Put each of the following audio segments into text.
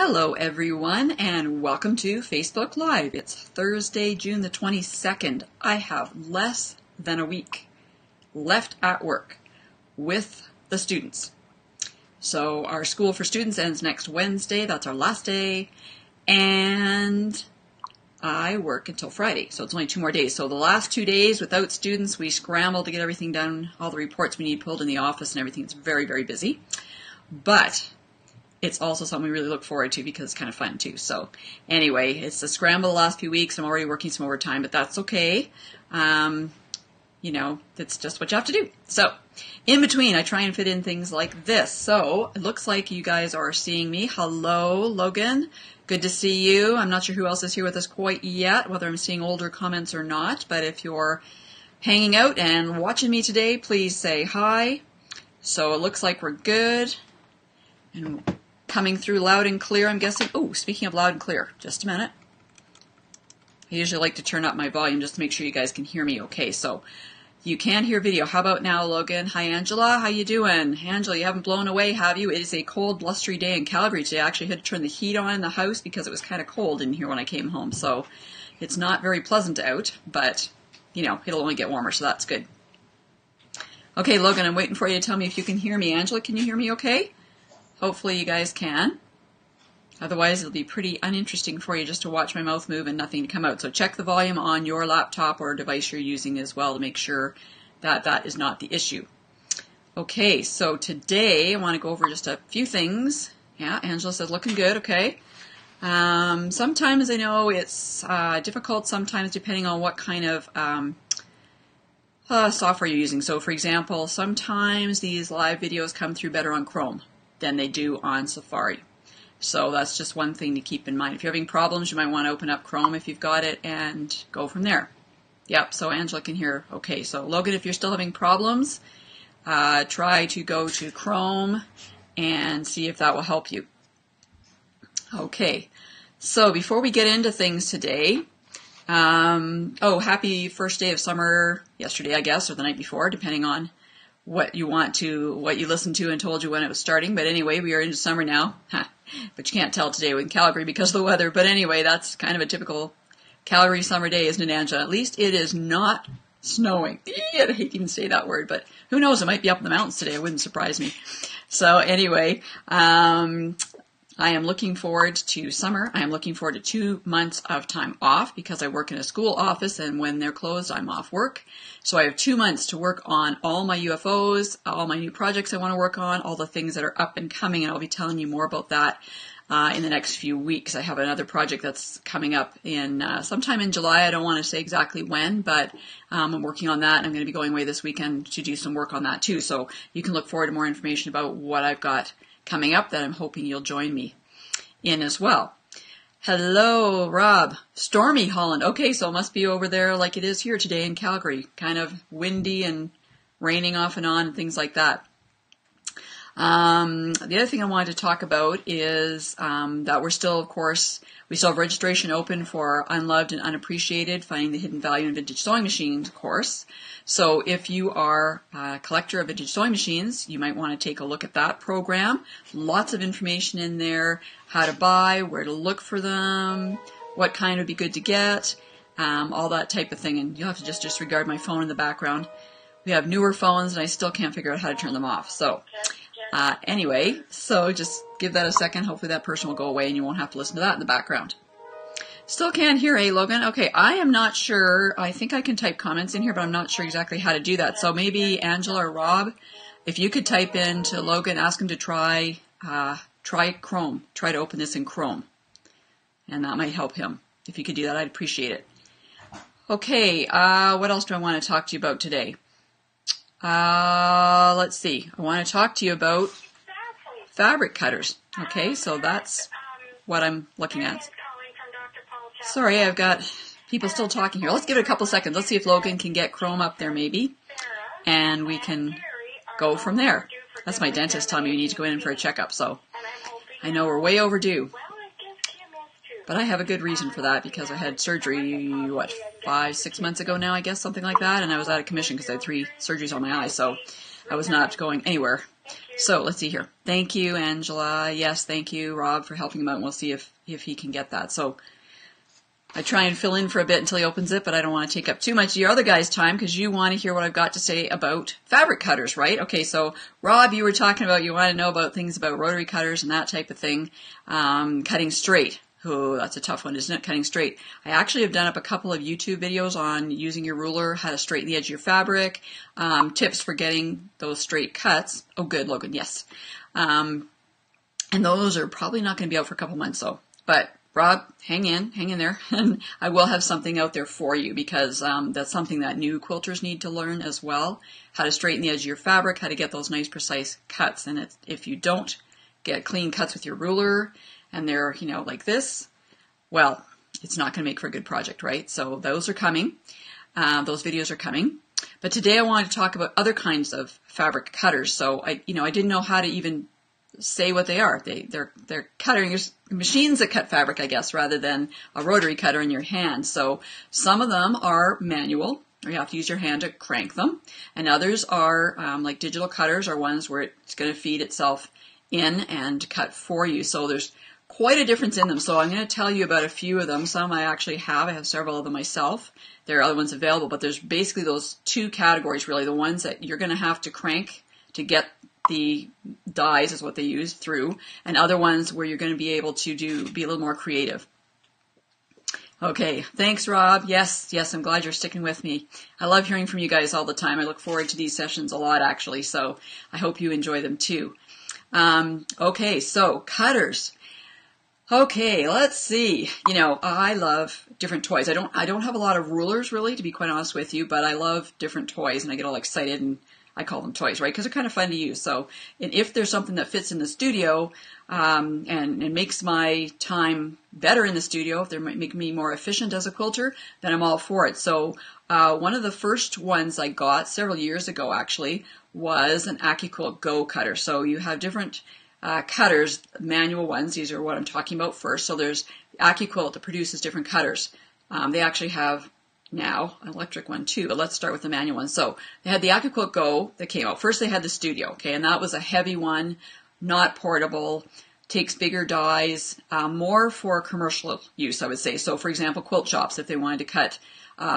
Hello everyone and welcome to Facebook Live. It's Thursday, June the 22nd. I have less than a week left at work with the students. So our School for Students ends next Wednesday. That's our last day. And I work until Friday, so it's only 2 more days. So the last 2 days without students, we scrambled to get everything done, all the reports we need pulled in the office and everything. It's very, very busy. But it's also something we really look forward to because it's kind of fun too. So anyway, it's a scramble the last few weeks. I'm already working some overtime, but that's okay. You know, it's just what you have to do. So in between, I try and fit in things like this. So it looks like you guys are seeing me. Hello, Logan. Good to see you. I'm not sure who else is here with us quite yet, whether I'm seeing older comments or not. But if you're hanging out and watching me today, please say hi. So it looks like we're good. And coming through loud and clear, I'm guessing. Oh, speaking of loud and clear, just a minute. I usually like to turn up my volume just to make sure you guys can hear me okay. So you can hear video. How about now, Logan? Hi, Angela. How you doing? Angela, you haven't blown away, have you? It is a cold, blustery day in Calgary today. I actually had to turn the heat on in the house because it was kind of cold in here when I came home. So it's not very pleasant out, but, you know, it'll only get warmer, so that's good. Okay, Logan, I'm waiting for you to tell me if you can hear me. Angela, can you hear me okay? Hopefully you guys can. Otherwise, it'll be pretty uninteresting for you just to watch my mouth move and nothing to come out. So check the volume on your laptop or device you're using as well to make sure that that is not the issue. Okay, so today I want to go over just a few things. Yeah, Angela says looking good, okay. Sometimes I know it's difficult sometimes depending on what kind of software you're using. So for example, sometimes these live videos come through better on Chrome than they do on Safari. So that's just one thing to keep in mind. If you're having problems, you might want to open up Chrome if you've got it and go from there. Yep, so Angela can hear. Okay, so Logan, if you're still having problems, try to go to Chrome and see if that will help you. Okay, so before we get into things today, oh, happy first day of summer yesterday, I guess, or the night before, depending on what you want to, what you listened to and told you when it was starting. But anyway, we are into summer now. But you can't tell today with Calgary because of the weather. But anyway, that's kind of a typical Calgary summer day, isn't it, Angela? At least it is not snowing. I hate to even say that word, but who knows? It might be up in the mountains today. It wouldn't surprise me. So anyway, I am looking forward to summer. I am looking forward to 2 months of time off because I work in a school office and when they're closed, I'm off work. So I have 2 months to work on all my UFOs, all my new projects I want to work on, all the things that are up and coming, and I'll be telling you more about that in the next few weeks. I have another project that's coming up in sometime in July. I don't want to say exactly when, but I'm working on that. I'm going to be going away this weekend to do some work on that too. So you can look forward to more information about what I've got coming up that I'm hoping you'll join me in as well. Hello, Rob. Stormy Holland. Okay, so it must be over there like it is here today in Calgary. Kind of windy and raining off and on, things like that. The other thing I wanted to talk about is that we're still, of course, we still have registration open for Unloved and Unappreciated, Finding the Hidden Value in Vintage Sewing Machines course. So if you are a collector of vintage sewing machines, you might want to take a look at that program. Lots of information in there, how to buy, where to look for them, what kind would be good to get, all that type of thing. And you'll have to just disregard my phone in the background. We have newer phones and I still can't figure out how to turn them off. So anyway, so just give that a second. Hopefully that person will go away and you won't have to listen to that in the background. Still can't hear, eh, Logan? Okay, I am not sure. I think I can type comments in here, but I'm not sure exactly how to do that. So maybe Angela or Rob, if you could type in to Logan, ask him to try Chrome. Try to open this in Chrome. And that might help him. If you could do that, I'd appreciate it. Okay, what else do I want to talk to you about today? Let's see. I want to talk to you about fabric cutters. Okay, so that's what I'm looking at. Sorry, I've got people still talking here. Let's give it a couple seconds. Let's see if Logan can get Chrome up there maybe, and we can go from there. That's my dentist telling me we need to go in for a checkup, so I know we're way overdue. But I have a good reason for that because I had surgery, what, 5-6 months ago now, I guess, something like that, and I was out of commission because I had 3 surgeries on my eye, so I was not going anywhere So let's see here. Thank you, Angela. Yes, thank you, Rob, for helping him out, and we'll see if he can get that. So I try and fill in for a bit until he opens it, but I don't want to take up too much of your other guy's time because you want to hear what I've got to say about fabric cutters, right? Okay, so Rob, you were talking about you want to know about things about rotary cutters and that type of thing. Cutting straight. Oh, that's a tough one, isn't it? Cutting straight. I actually have done up a couple of YouTube videos on using your ruler, how to straighten the edge of your fabric, tips for getting those straight cuts. Oh, good, Logan, yes. And those are probably not going to be out for a couple months, though. But Rob, hang in there, and I will have something out there for you because that's something that new quilters need to learn as well, how to straighten the edge of your fabric, how to get those nice, precise cuts. And it's, if you don't get clean cuts with your ruler, and they're, you know, like this, well, it's not going to make for a good project, right? So those are coming. Those videos are coming. But today I wanted to talk about other kinds of fabric cutters. So I didn't know how to even say what they are. They're cutting machines that cut fabric, I guess, rather than a rotary cutter in your hand. So some of them are manual, or you have to use your hand to crank them, and others are like digital cutters, are ones where it's going to feed itself in and cut for you. So there's quite a difference in them. So I'm going to tell you about a few of them. Some I actually have. I have several of them myself. There are other ones available, but there's basically those two categories, really. The ones that you're going to have to crank to get the dies, is what they use, through, and other ones where you're going to be able to be a little more creative. Okay, thanks, Rob. Yes, I'm glad you're sticking with me. I love hearing from you guys all the time. I look forward to these sessions a lot, actually, so I hope you enjoy them too. Okay, so cutters. Okay, let's see. You know, I love different toys. I don't have a lot of rulers, really, to be quite honest with you, but I love different toys, and I get all excited, and I call them toys, right? Because they're kind of fun to use. So, and if there's something that fits in the studio and makes my time better in the studio, if they make me more efficient as a quilter, then I'm all for it. So, one of the first ones I got several years ago, actually, was an AccuQuilt GO! Cutter. So you have different cutters, manual ones. These are what I'm talking about first. So there's AccuQuilt that produces different cutters. They actually have now an electric one too, but let's start with the manual one. So they had the AccuQuilt GO! That came out. First they had the Studio, okay, and that was a heavy one, not portable, takes bigger dies, more for commercial use, I would say. So for example, quilt shops, if they wanted to cut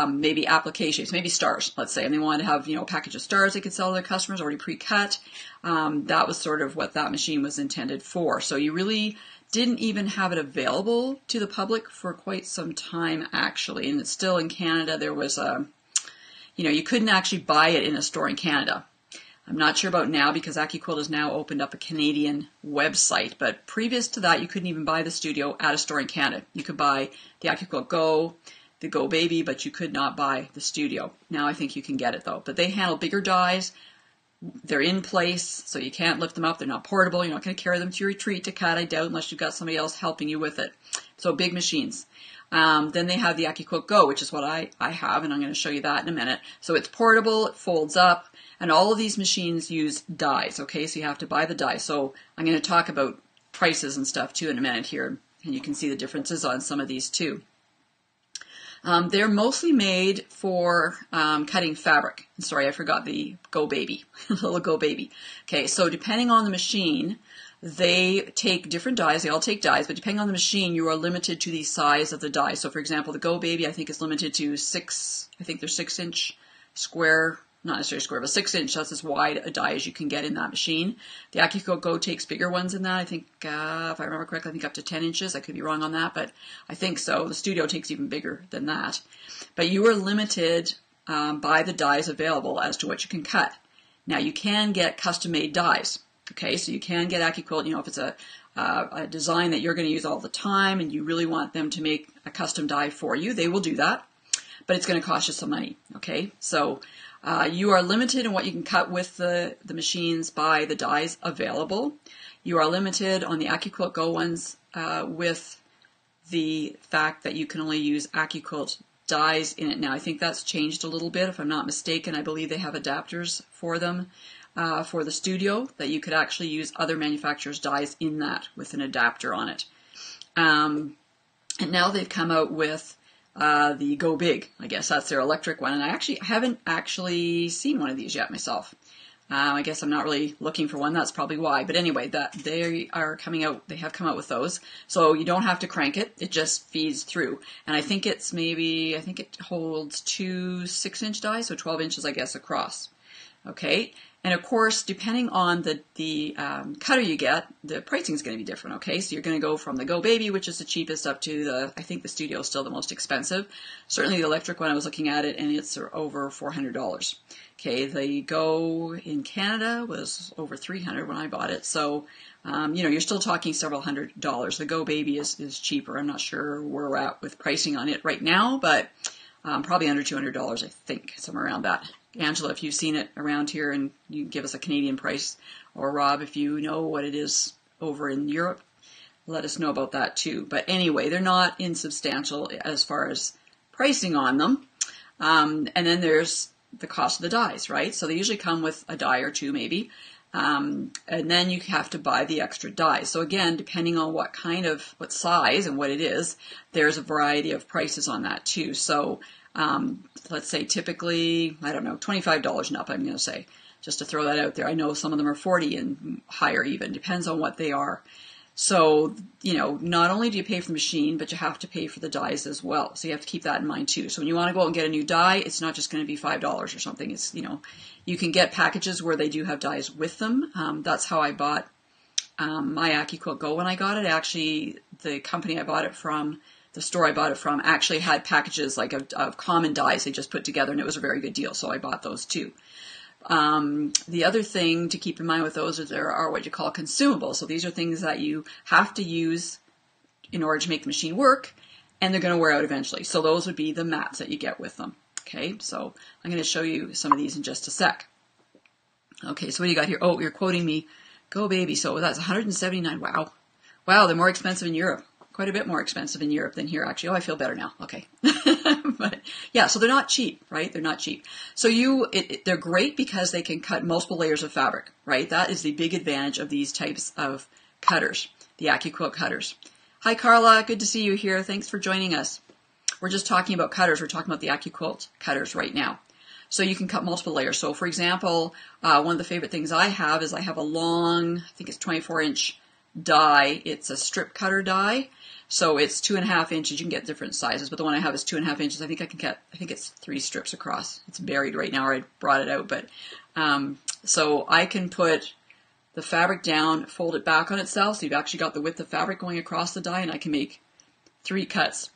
maybe applications, maybe stars, let's say, and they wanted to have, you know, a package of stars they could sell to their customers already pre-cut. That was sort of what that machine was intended for. So you really didn't even have it available to the public for quite some time, actually. And it's still in Canada. There was a, you know, you couldn't actually buy it in a store in Canada. I'm not sure about now because AccuQuilt has now opened up a Canadian website, but previous to that, you couldn't even buy the Studio at a store in Canada. You could buy the AccuQuilt GO!, the GO! Baby, but you could not buy the Studio. Now I think you can get it though. But they handle bigger dies. They're in place, so you can't lift them up. They're not portable. You're not going to carry them to your retreat to cut, I doubt, unless you've got somebody else helping you with it. So big machines. Then they have the AccuQuilt GO!, which is what I have, and I'm going to show you that in a minute. So it's portable, it folds up, and all of these machines use dies, okay? So you have to buy the die. So I'm going to talk about prices and stuff too in a minute here, and you can see the differences on some of these too. They're mostly made for cutting fabric. Sorry, I forgot the GO! Baby, little GO! Baby. Okay, so depending on the machine, they take different dies. They all take dies, but depending on the machine, you are limited to the size of the die. So, for example, the GO! Baby, I think, is limited to 6. I think they're 6-inch square. Not necessarily square, but 6-inch. That's as wide a die as you can get in that machine. The AccuQuilt GO! takes bigger ones than that. I think, if I remember correctly, I think up to 10 inches. I could be wrong on that, but I think so. The Studio takes even bigger than that. But you are limited by the dies available as to what you can cut. Now, you can get custom-made dies. Okay, so you can get AccuQuilt, you know, if it's a design that you're going to use all the time and you really want them to make a custom die for you, they will do that. But it's going to cost you some money, okay? So you are limited in what you can cut with the machines by the dies available. You are limited on the AccuQuilt GO! Ones with the fact that you can only use AccuQuilt dies in it. Now, I think that's changed a little bit, if I'm not mistaken. I believe they have adapters for them for the Studio, that you could actually use other manufacturers' dies in that with an adapter on it. And now they've come out with the GO! Big, I guess that's their electric one, and I haven't actually seen one of these yet myself. I guess I'm not really looking for one. That's probably why. But anyway, that they are coming out. They have come out with those. So you don't have to crank it. It just feeds through. And I think it's maybe, I think it holds 2 6-inch dies, so 12 inches, I guess, across. Okay. And of course, depending on the cutter you get, the pricing is going to be different. Okay, so you're going to go from the Go Baby, which is the cheapest, up to the, I think the Studio is still the most expensive. Certainly the electric one, I was looking at it, and it's over $400. Okay, the Go in Canada was over $300 when I bought it. So, you know, you're still talking several hundred dollars. The Go Baby is cheaper. I'm not sure where we're at with pricing on it right now, but probably under $200, I think, somewhere around that. Angela, if you've seen it around here, and you can give us a Canadian price, or Rob, if you know what it is over in Europe, let us know about that too. But anyway, they're not insubstantial as far as pricing on them. And then there's the cost of the dies, right? So they usually come with a die or two maybe. And then you have to buy the extra dies. So again, depending on what size and what it is, there's a variety of prices on that too. So let's say typically, I don't know, $25 and up, I'm going to say, just to throw that out there. I know some of them are 40 and higher even, depends on what they are. So, you know, not only do you pay for the machine, but you have to pay for the dies as well. So you have to keep that in mind too. So when you want to go out and get a new die, it's not just going to be $5 or something. It's, you know, you can get packages where they do have dies with them. That's how I bought my AccuQuilt GO! When I got it. Actually, the company I bought it from, the store I bought it from, actually had packages like of common dies they just put together, and it was a very good deal, so I bought those too. The other thing to keep in mind with those is there are what you call consumables. So these are things that you have to use in order to make the machine work, and they're going to wear out eventually. So those would be the mats that you get with them. Okay, so I'm going to show you some of these in just a sec. Okay, so what do you got here? Oh, you're quoting me, Go Baby. So that's $179. Wow. Wow, they're more expensive in Europe. Quite a bit more expensive in Europe than here, actually. Oh, I feel better now. Okay. But yeah, so they're not cheap, right? They're not cheap. So they're great because they can cut multiple layers of fabric, right? That is the big advantage of these types of cutters, the AccuQuilt cutters. Hi, Carla. Good to see you here. Thanks for joining us. We're just talking about cutters. We're talking about the AccuQuilt cutters right now. So you can cut multiple layers. So for example, one of the favorite things I have is I have a long, I think it's 24-inch die. It's a strip cutter die. So it's 2.5 inches. You can get different sizes, but the one I have is 2.5 inches. I think I can get, I think it's 3 strips across. It's buried right now, or I brought it out, but so I can put the fabric down, fold it back on itself, so you've actually got the width of fabric going across the die, and I can make 3 cuts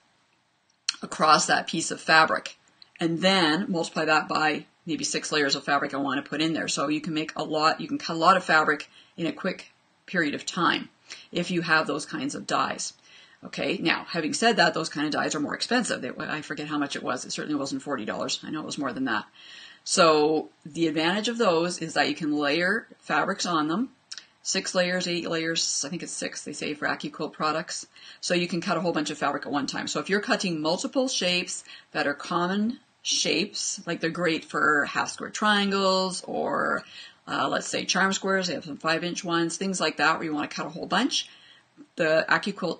across that piece of fabric, and then multiply that by maybe 6 layers of fabric I want to put in there. So you can make a lot, you can cut a lot of fabric in a quick period of time if you have those kinds of dies. Okay, now, having said that, those kind of dies are more expensive. I forget how much it was. It certainly wasn't $40. I know it was more than that. So the advantage of those is that you can layer fabrics on them. 6 layers, 8 layers, I think it's 6, they say, for AccuQuilt products. So you can cut a whole bunch of fabric at one time. So if you're cutting multiple shapes that are common shapes, like they're great for half square triangles or let's say charm squares, they have some 5-inch ones, things like that where you want to cut a whole bunch, the AccuQuilt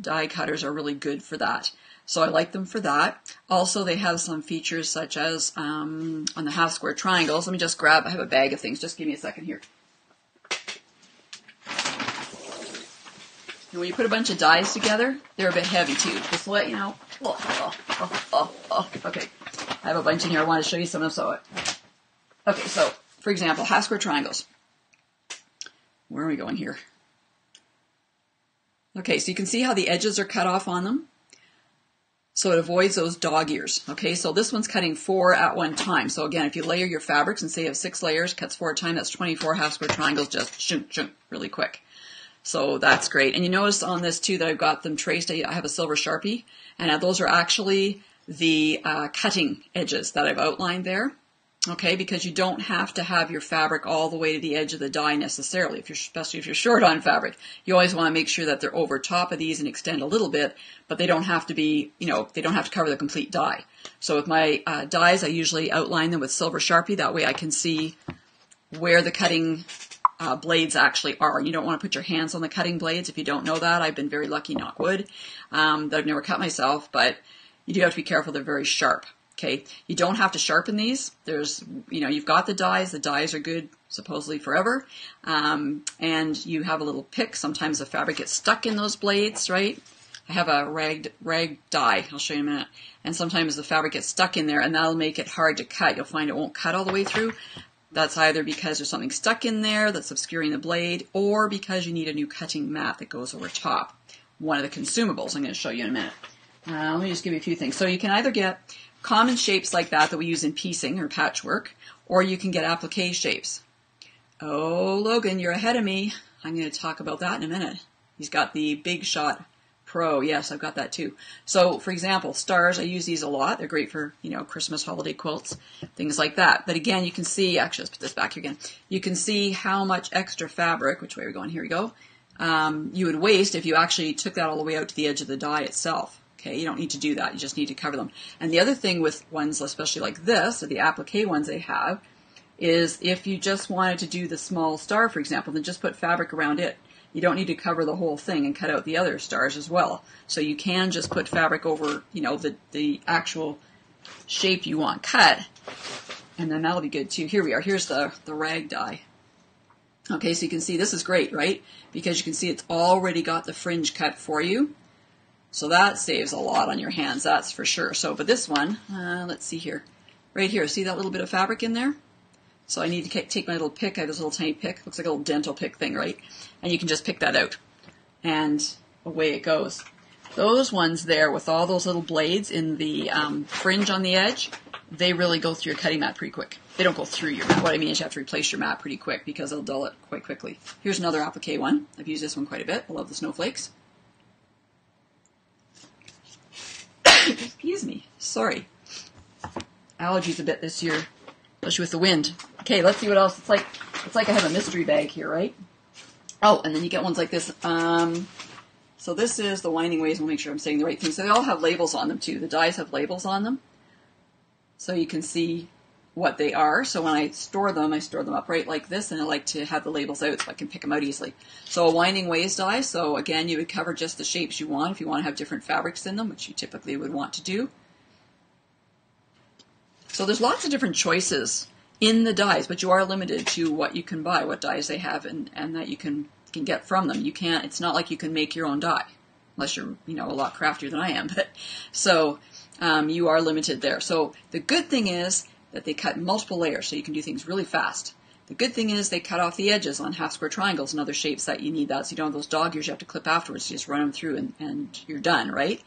die cutters are really good for that. So I like them for that. Also, they have some features such as on the half square triangles. Let me just grab, I have a bag of things. Just give me a second here. And when you put a bunch of dies together, they're a bit heavy too. Just to let you know. Okay. I have a bunch in here. I want to show you some of them. Okay, so for example, half square triangles. Where are we going here? Okay, so you can see how the edges are cut off on them. So it avoids those dog ears. Okay, so this one's cutting 4 at one time. So again, if you layer your fabrics and say you have 6 layers, cuts 4 at a time, that's 24 half square triangles, just shunk, shunk, really quick. So that's great. And you notice on this too that I've got them traced. I have a silver Sharpie, and those are actually the cutting edges that I've outlined there. Okay, because you don't have to have your fabric all the way to the edge of the die necessarily, if you're, especially if you're short on fabric. You always want to make sure that they're over top of these and extend a little bit, but they don't have to be, you know, they don't have to cover the complete die. So with my dies, I usually outline them with silver Sharpie. That way I can see where the cutting blades actually are. You don't want to put your hands on the cutting blades if you don't know that. I've been very lucky, knock wood, that I've never cut myself, but you do have to be careful. They're very sharp. Okay, you don't have to sharpen these. There's, you know, you've got the dies. The dies are good, supposedly forever. And you have a little pick. Sometimes the fabric gets stuck in those blades, right? I have a rag die. I'll show you in a minute. And sometimes the fabric gets stuck in there, and that'll make it hard to cut. You'll find it won't cut all the way through. That's either because there's something stuck in there that's obscuring the blade, or because you need a new cutting mat that goes over top. One of the consumables I'm going to show you in a minute. Let me just give you a few things. So you can either get common shapes like that we use in piecing or patchwork, or you can get applique shapes. Oh, Logan, you're ahead of me. I'm going to talk about that in a minute. He's got the Big Shot Pro. Yes, I've got that too. So, for example, stars, I use these a lot. They're great for, you know, Christmas holiday quilts, things like that. But again, you can see, actually, let's put this back here again. You can see how much extra fabric, which way are we going? Here we go. You would waste if you actually took that all the way out to the edge of the die itself. Okay, you don't need to do that. You just need to cover them. And the other thing with ones, especially like this, or the applique ones they have, is if you just wanted to do the small star, for example, then just put fabric around it. You don't need to cover the whole thing and cut out the other stars as well. So you can just put fabric over, you know, the actual shape you want cut, and then that'll be good too. Here we are. Here's the rag die. Okay, so you can see this is great, right? Because you can see it's already got the fringe cut for you. So that saves a lot on your hands, that's for sure. So, but this one, let's see here. Right here, see that little bit of fabric in there? So I need to take my little pick. I have this little tiny pick. Looks like a little dental pick thing, right? And you can just pick that out. And away it goes. Those ones there with all those little blades in the fringe on the edge, they really go through your cutting mat pretty quick. They don't go through your mat. What I mean is you have to replace your mat pretty quick because they'll dull it quite quickly. Here's another applique one. I've used this one quite a bit. I love the snowflakes. Excuse me. Sorry. Allergies a bit this year, especially with the wind. Okay, let's see what else. It's like I have a mystery bag here, right? Oh, and then you get ones like this. So this is the Winding Ways. We'll make sure I'm saying the right thing. So they all have labels on them, too. The dies have labels on them. So you can see what they are. So when I store them upright like this, and I like to have the labels out so I can pick them out easily. So a Winding Ways die, so again, you would cover just the shapes you want if you want to have different fabrics in them, which you typically would want to do. So there's lots of different choices in the dies, but you are limited to what you can buy, what dies they have, and that you can get from them. You can't, it's not like you can make your own die, unless you're, you know, a lot craftier than I am, but so you are limited there. So the good thing is that they cut multiple layers, so you can do things really fast. The good thing is they cut off the edges on half square triangles and other shapes that you need that, so you don't have those dog ears you have to clip afterwards. You just run them through and you're done, right?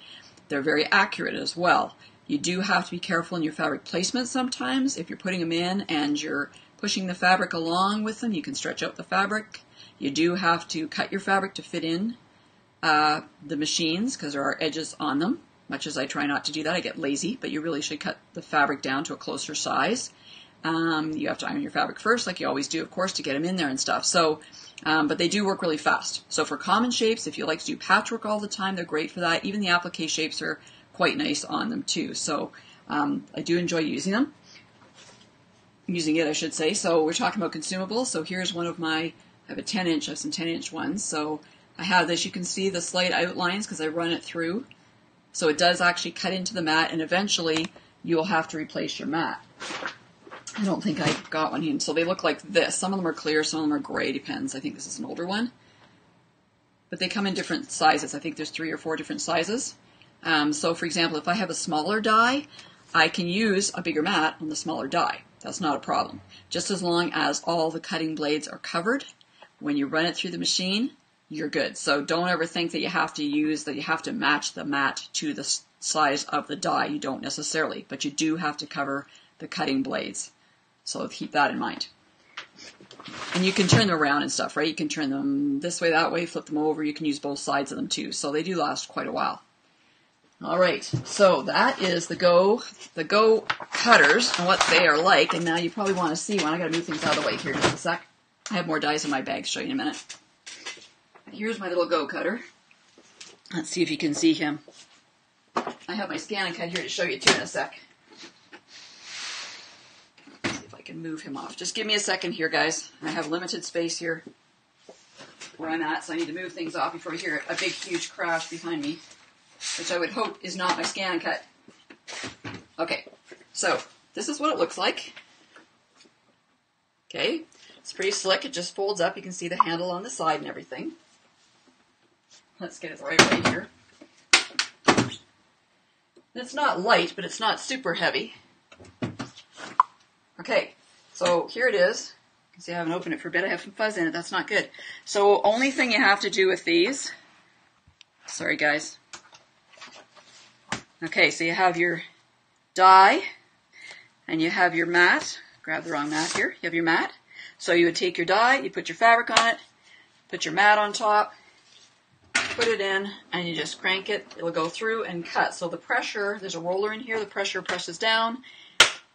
They're very accurate as well. You do have to be careful in your fabric placement sometimes. If you're putting them in and you're pushing the fabric along with them, you can stretch out the fabric. You do have to cut your fabric to fit in the machines because there are edges on them. Much as I try not to do that, I get lazy, but you really should cut the fabric down to a closer size. You have to iron your fabric first, like you always do, of course, to get them in there and stuff. So, but they do work really fast. So for common shapes, if you like to do patchwork all the time, they're great for that. Even the applique shapes are quite nice on them too. So I do enjoy using them. Using it, I should say. So we're talking about consumables. So here's one of my, I have a 10-inch, I have some 10-inch ones. So I have this, you can see the slight outlines because I run it through. So it does actually cut into the mat, and eventually you'll have to replace your mat. I don't think I got one here. So they look like this. Some of them are clear, some of them are gray, depends. I think this is an older one. But they come in different sizes. I think there's 3 or 4 different sizes. So for example, if I have a smaller die, I can use a bigger mat on the smaller die. That's not a problem. Just as long as all the cutting blades are covered, when you run it through the machine, you're good. So don't ever think that you have to use, that you have to match the mat to the size of the die. You don't necessarily, but you do have to cover the cutting blades. So keep that in mind. And you can turn them around and stuff, right? You can turn them this way, that way, flip them over. You can use both sides of them too. So they do last quite a while. All right, so that is the Go cutters and what they are like. And now you probably want to see one. I got to move things out of the way here just a sec. I have more dies in my bag. Show you in a minute. Here's my little Go cutter. Let's see if you can see him. I have my Scan N Cut here to show you too in a sec. Let's see if I can move him off. Just give me a second here, guys. I have limited space here where I'm at, so I need to move things off before I hear a big, huge crash behind me, which I would hope is not my Scan N Cut. Okay, So this is what it looks like. Okay, it's pretty slick. It just folds up. You can see the handle on the side and everything. Let's get it right away here. It's not light, but it's not super heavy. Okay, so here it is. You can see I haven't opened it for a bit. I have some fuzz in it. That's not good. So only thing you have to do with these, sorry guys. Okay, so you have your die and you have your mat. Grab the wrong mat here. You have your mat. So you would take your die, you put your fabric on it, put your mat on top, put it in, and you just crank it. It'll go through and cut. So the pressure, there's a roller in here, the pressure presses down,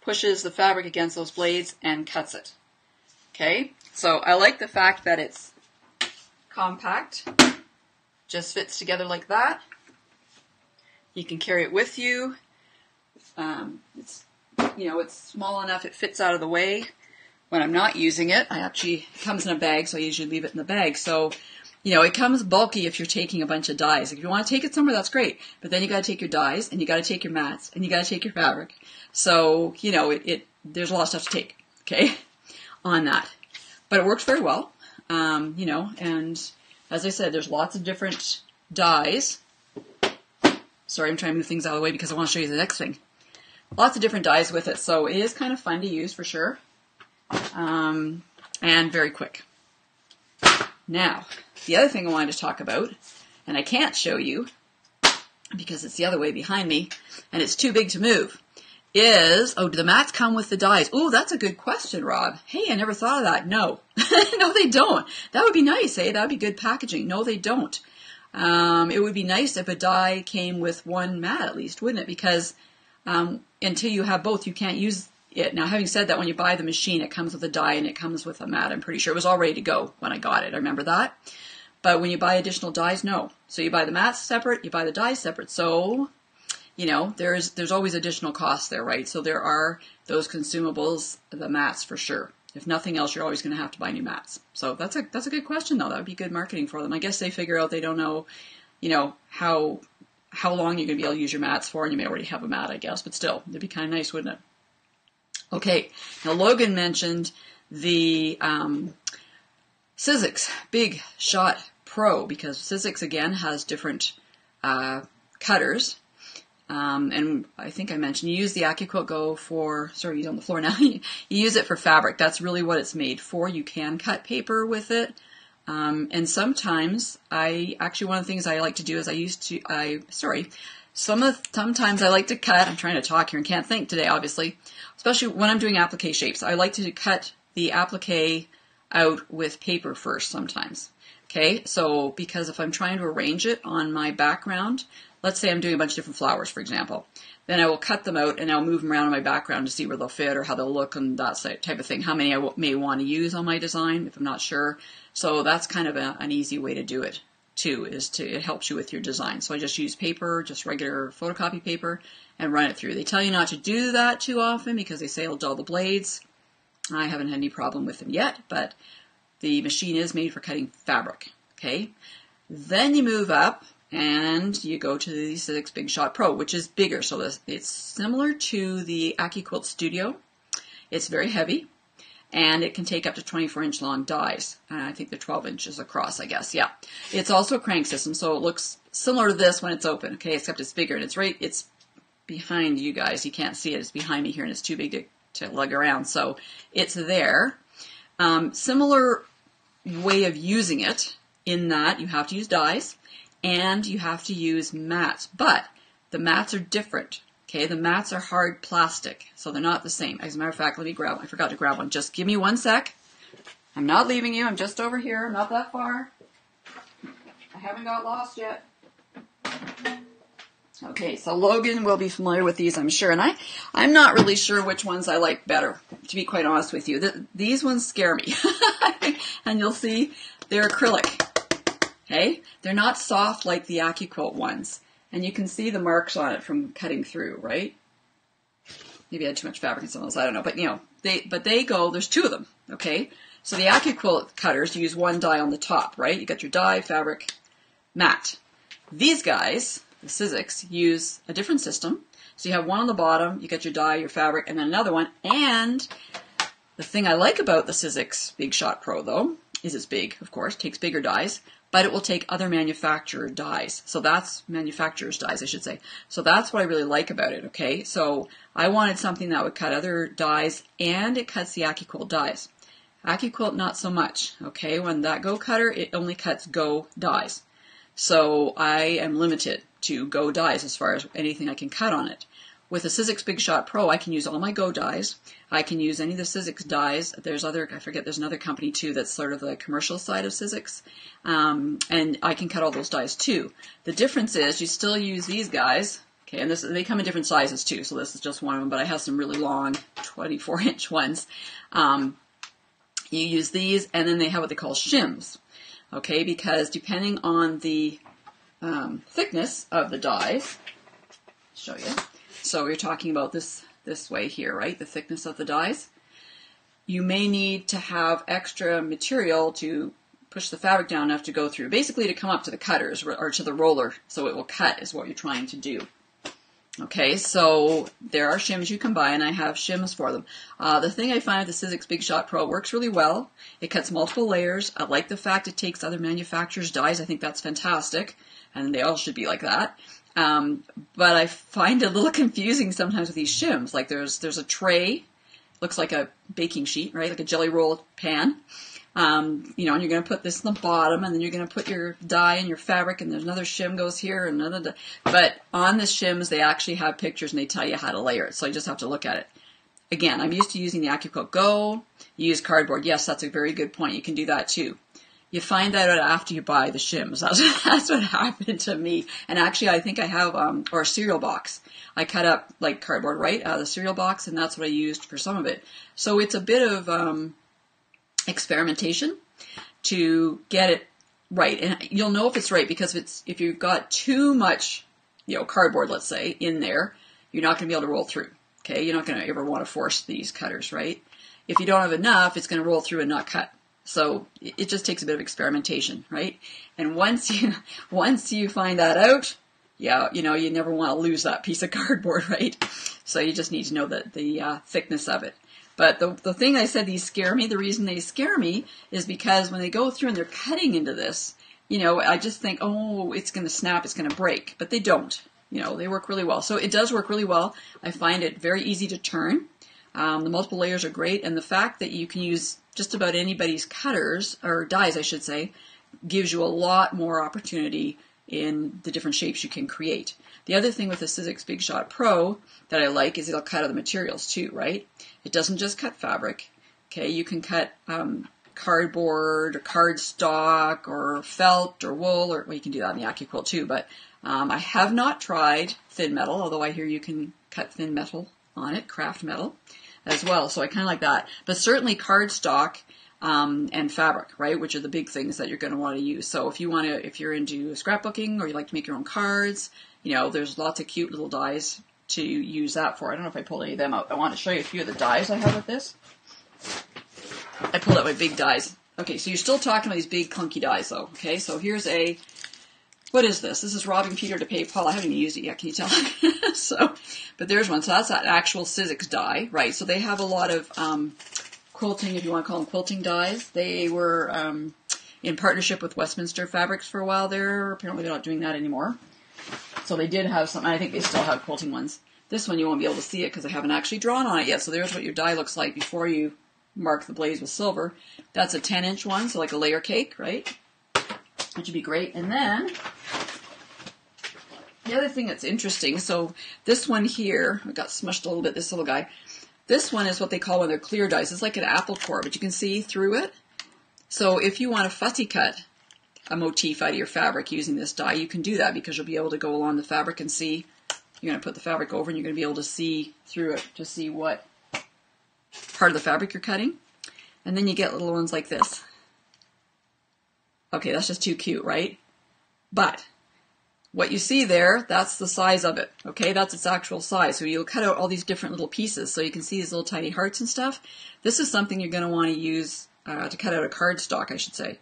pushes the fabric against those blades, and cuts it. Okay, so I like the fact that it's compact, just fits together like that. You can carry it with you. It's, you know, it's small enough it fits out of the way. When I'm not using it, I actually, it comes in a bag, so I usually leave it in the bag. So, you know, it comes bulky if you're taking a bunch of dyes. If you want to take it somewhere, that's great. But then you got to take your dyes, and you got to take your mats, and you got to take your fabric. So, you know, there's a lot of stuff to take, okay, on that. But it works very well, you know, and as I said, there's lots of different dyes. Sorry, I'm trying to move things out of the way because I want to show you the next thing. Lots of different dyes with it, so it is kind of fun to use for sure, and very quick. Now, the other thing I wanted to talk about, and I can't show you because it's the other way behind me, and it's too big to move, is, oh, do the mats come with the dyes? Oh, that's a good question, Rob. Hey, I never thought of that. No. No, they don't. That would be nice, eh? That would be good packaging. No, they don't. It would be nice if a die came with one mat at least, wouldn't it? Because until you have both, you can't use it. Now, having said that, when you buy the machine, it comes with a die and it comes with a mat. I'm pretty sure it was all ready to go when I got it. I remember that. But when you buy additional dies, no. So you buy the mats separate, you buy the dies separate. So, you know, there's always additional costs there, right? So there are those consumables, the mats for sure. If nothing else, you're always going to have to buy new mats. So that's a good question, though. That would be good marketing for them. I guess they figure out they don't know, you know, how long you're going to be able to use your mats for, and you may already have a mat, I guess. But still, it'd be kind of nice, wouldn't it? Okay. Now, Logan mentioned the Sizzix Big Shot Pro, because Sizzix, again, has different cutters. And I think I mentioned you use the AccuQuilt GO! For, sorry, he's on the floor now, you use it for fabric. That's really what it's made for. You can cut paper with it. And sometimes I, actually one of the things I like to do is I used to, sometimes I like to cut, I'm trying to talk here and can't think today, obviously, especially when I'm doing applique shapes. I like to cut the applique out with paper first sometimes. Okay, so because if I'm trying to arrange it on my background, let's say I'm doing a bunch of different flowers, for example. Then I will cut them out and I'll move them around on my background to see where they'll fit or how they'll look and that type of thing. How many I may want to use on my design if I'm not sure. So that's kind of an easy way to do it too, it helps you with your design. So I just use paper, just regular photocopy paper, and run it through. They tell you not to do that too often because they say it'll dull the blades. I haven't had any problem with them yet, but the machine is made for cutting fabric. Okay, then you move up and you go to the Sizzix Big Shot Pro, which is bigger. So it's similar to the AccuQuilt Studio. It's very heavy, and it can take up to 24-inch long dies. I think they're 12 inches across, I guess. Yeah. It's also a crank system, so it looks similar to this when it's open, okay, except it's bigger. And it's right, it's behind you guys. You can't see it. It's behind me here, and it's too big to lug around. So it's there. Similar way of using it in that you have to use dies, and you have to use mats, but the mats are different, okay? The mats are hard plastic, so they're not the same. As a matter of fact, let me grab one. I forgot to grab one. Just give me one sec. I'm not leaving you. I'm just over here. I'm not that far. I haven't got lost yet. Okay, so Logan will be familiar with these, I'm sure, and I'm not really sure which ones I like better, to be quite honest with you. These ones scare me, and you'll see they're acrylic. Okay? They're not soft like the AccuQuilt ones. And you can see the marks on it from cutting through, right? Maybe I had too much fabric in some of those, I don't know. But, you know, they go, there's two of them, okay? So the AccuQuilt cutters, you use one die on the top, right? You got your die, fabric, mat. These guys, the Sizzix, use a different system. So you have one on the bottom, you get your die, your fabric, and then another one. And the thing I like about the Sizzix Big Shot Pro, though, is it's big, of course, takes bigger dies, but it will take other manufacturer dies. So that's manufacturer's dies, I should say. So that's what I really like about it, okay? So I wanted something that would cut other dies, and it cuts the AccuQuilt dies. AccuQuilt, not so much, okay? When that Go cutter, it only cuts Go dies. So I am limited to Go dies as far as anything I can cut on it. With the Sizzix Big Shot Pro, I can use all my Go dies. I can use any of the Sizzix dies. There's other, I forget, there's another company too that's sort of the commercial side of Sizzix. And I can cut all those dies too. The difference is you still use these guys, okay, and this, they come in different sizes too, so this is just one of them, but I have some really long 24-inch ones. You use these, and then they have what they call shims, okay, because depending on the thickness of the dies, show you. So you're talking about this way here, right? The thickness of the dies. You may need to have extra material to push the fabric down enough to go through, basically to come up to the cutters or to the roller, so it will cut is what you're trying to do. Okay, so there are shims you can buy, and I have shims for them. The thing I find with the Sizzix Big Shot Pro works really well. It cuts multiple layers. I like the fact it takes other manufacturers' dies. I think that's fantastic, and they all should be like that. But I find it a little confusing sometimes with these shims. Like there's a tray, looks like a baking sheet, right? Like a jelly roll pan. You know, and you're going to put this in the bottom, and then you're going to put your dye and your fabric, and there's another shim goes here, and another dye. But on the shims, they actually have pictures, and they tell you how to layer it, so you just have to look at it. Again, I'm used to using the AccuQuilt GO. You use cardboard. Yes, that's a very good point. You can do that too. You find that out after you buy the shims. That's what happened to me. And actually, I think I have, or a cereal box. I cut up like cardboard right out of the cereal box, and that's what I used for some of it. So it's a bit of experimentation to get it right. And you'll know if it's right because if you've got too much, you know, cardboard, let's say, in there, you're not going to be able to roll through. Okay, you're not going to ever want to force these cutters, right? If you don't have enough, it's going to roll through and not cut. So it just takes a bit of experimentation, right? And once you find that out, yeah, you know, you never want to lose that piece of cardboard, right? So you just need to know the thickness of it. But the thing I said these scare me, the reason they scare me is because when they go through and they're cutting into this, you know, I just think, oh, it's going to snap, it's going to break. But they don't. You know, they work really well. So it does work really well. I find it very easy to turn. The multiple layers are great, and the fact that you can use just about anybody's cutters, or dies I should say, gives you a lot more opportunity in the different shapes you can create. The other thing with the Sizzix Big Shot Pro that I like is it'll cut other materials too, right? It doesn't just cut fabric, okay? You can cut cardboard or cardstock or felt or wool, or well, you can do that in the AccuQuilt too, but I have not tried thin metal, although I hear you can cut thin metal on it, craft metal as well, so I kind of like that. But certainly cardstock and fabric, right, which are the big things that you're going to want to use. So if you want to, if you're into scrapbooking or you like to make your own cards, you know, there's lots of cute little dies to use that for. I don't know if I pulled any of them out. I want to show you a few of the dies I have with this. I pulled out my big dies. Okay, so you're still talking about these big clunky dies though. Okay, so here's a, what is this? This is robbing Peter to pay Paul. I haven't even used it yet, can you tell? So, but there's one. So that's an actual Sizzix die, right? So they have a lot of quilting, if you want to call them quilting dies. They were in partnership with Westminster Fabrics for a while there. Apparently they're not doing that anymore. So they did have some, and I think they still have quilting ones. This one you won't be able to see it because I haven't actually drawn on it yet. So there's what your die looks like before you mark the blaze with silver. That's a 10-inch one, so like a layer cake, right? Which would be great. And then the other thing that's interesting, so this one here, I got smushed a little bit, this little guy. This one is what they call one of their clear dies. It's like an apple core, but you can see through it. So if you want to fussy cut a motif out of your fabric using this die, you can do that because you'll be able to go along the fabric and see. You're going to put the fabric over and you're going to be able to see through it to see what part of the fabric you're cutting. And then you get little ones like this. Okay, that's just too cute, right? But what you see there, that's the size of it, okay? That's its actual size. So you'll cut out all these different little pieces. So you can see these little tiny hearts and stuff. This is something you're going to want to use to cut out a cardstock, I should say.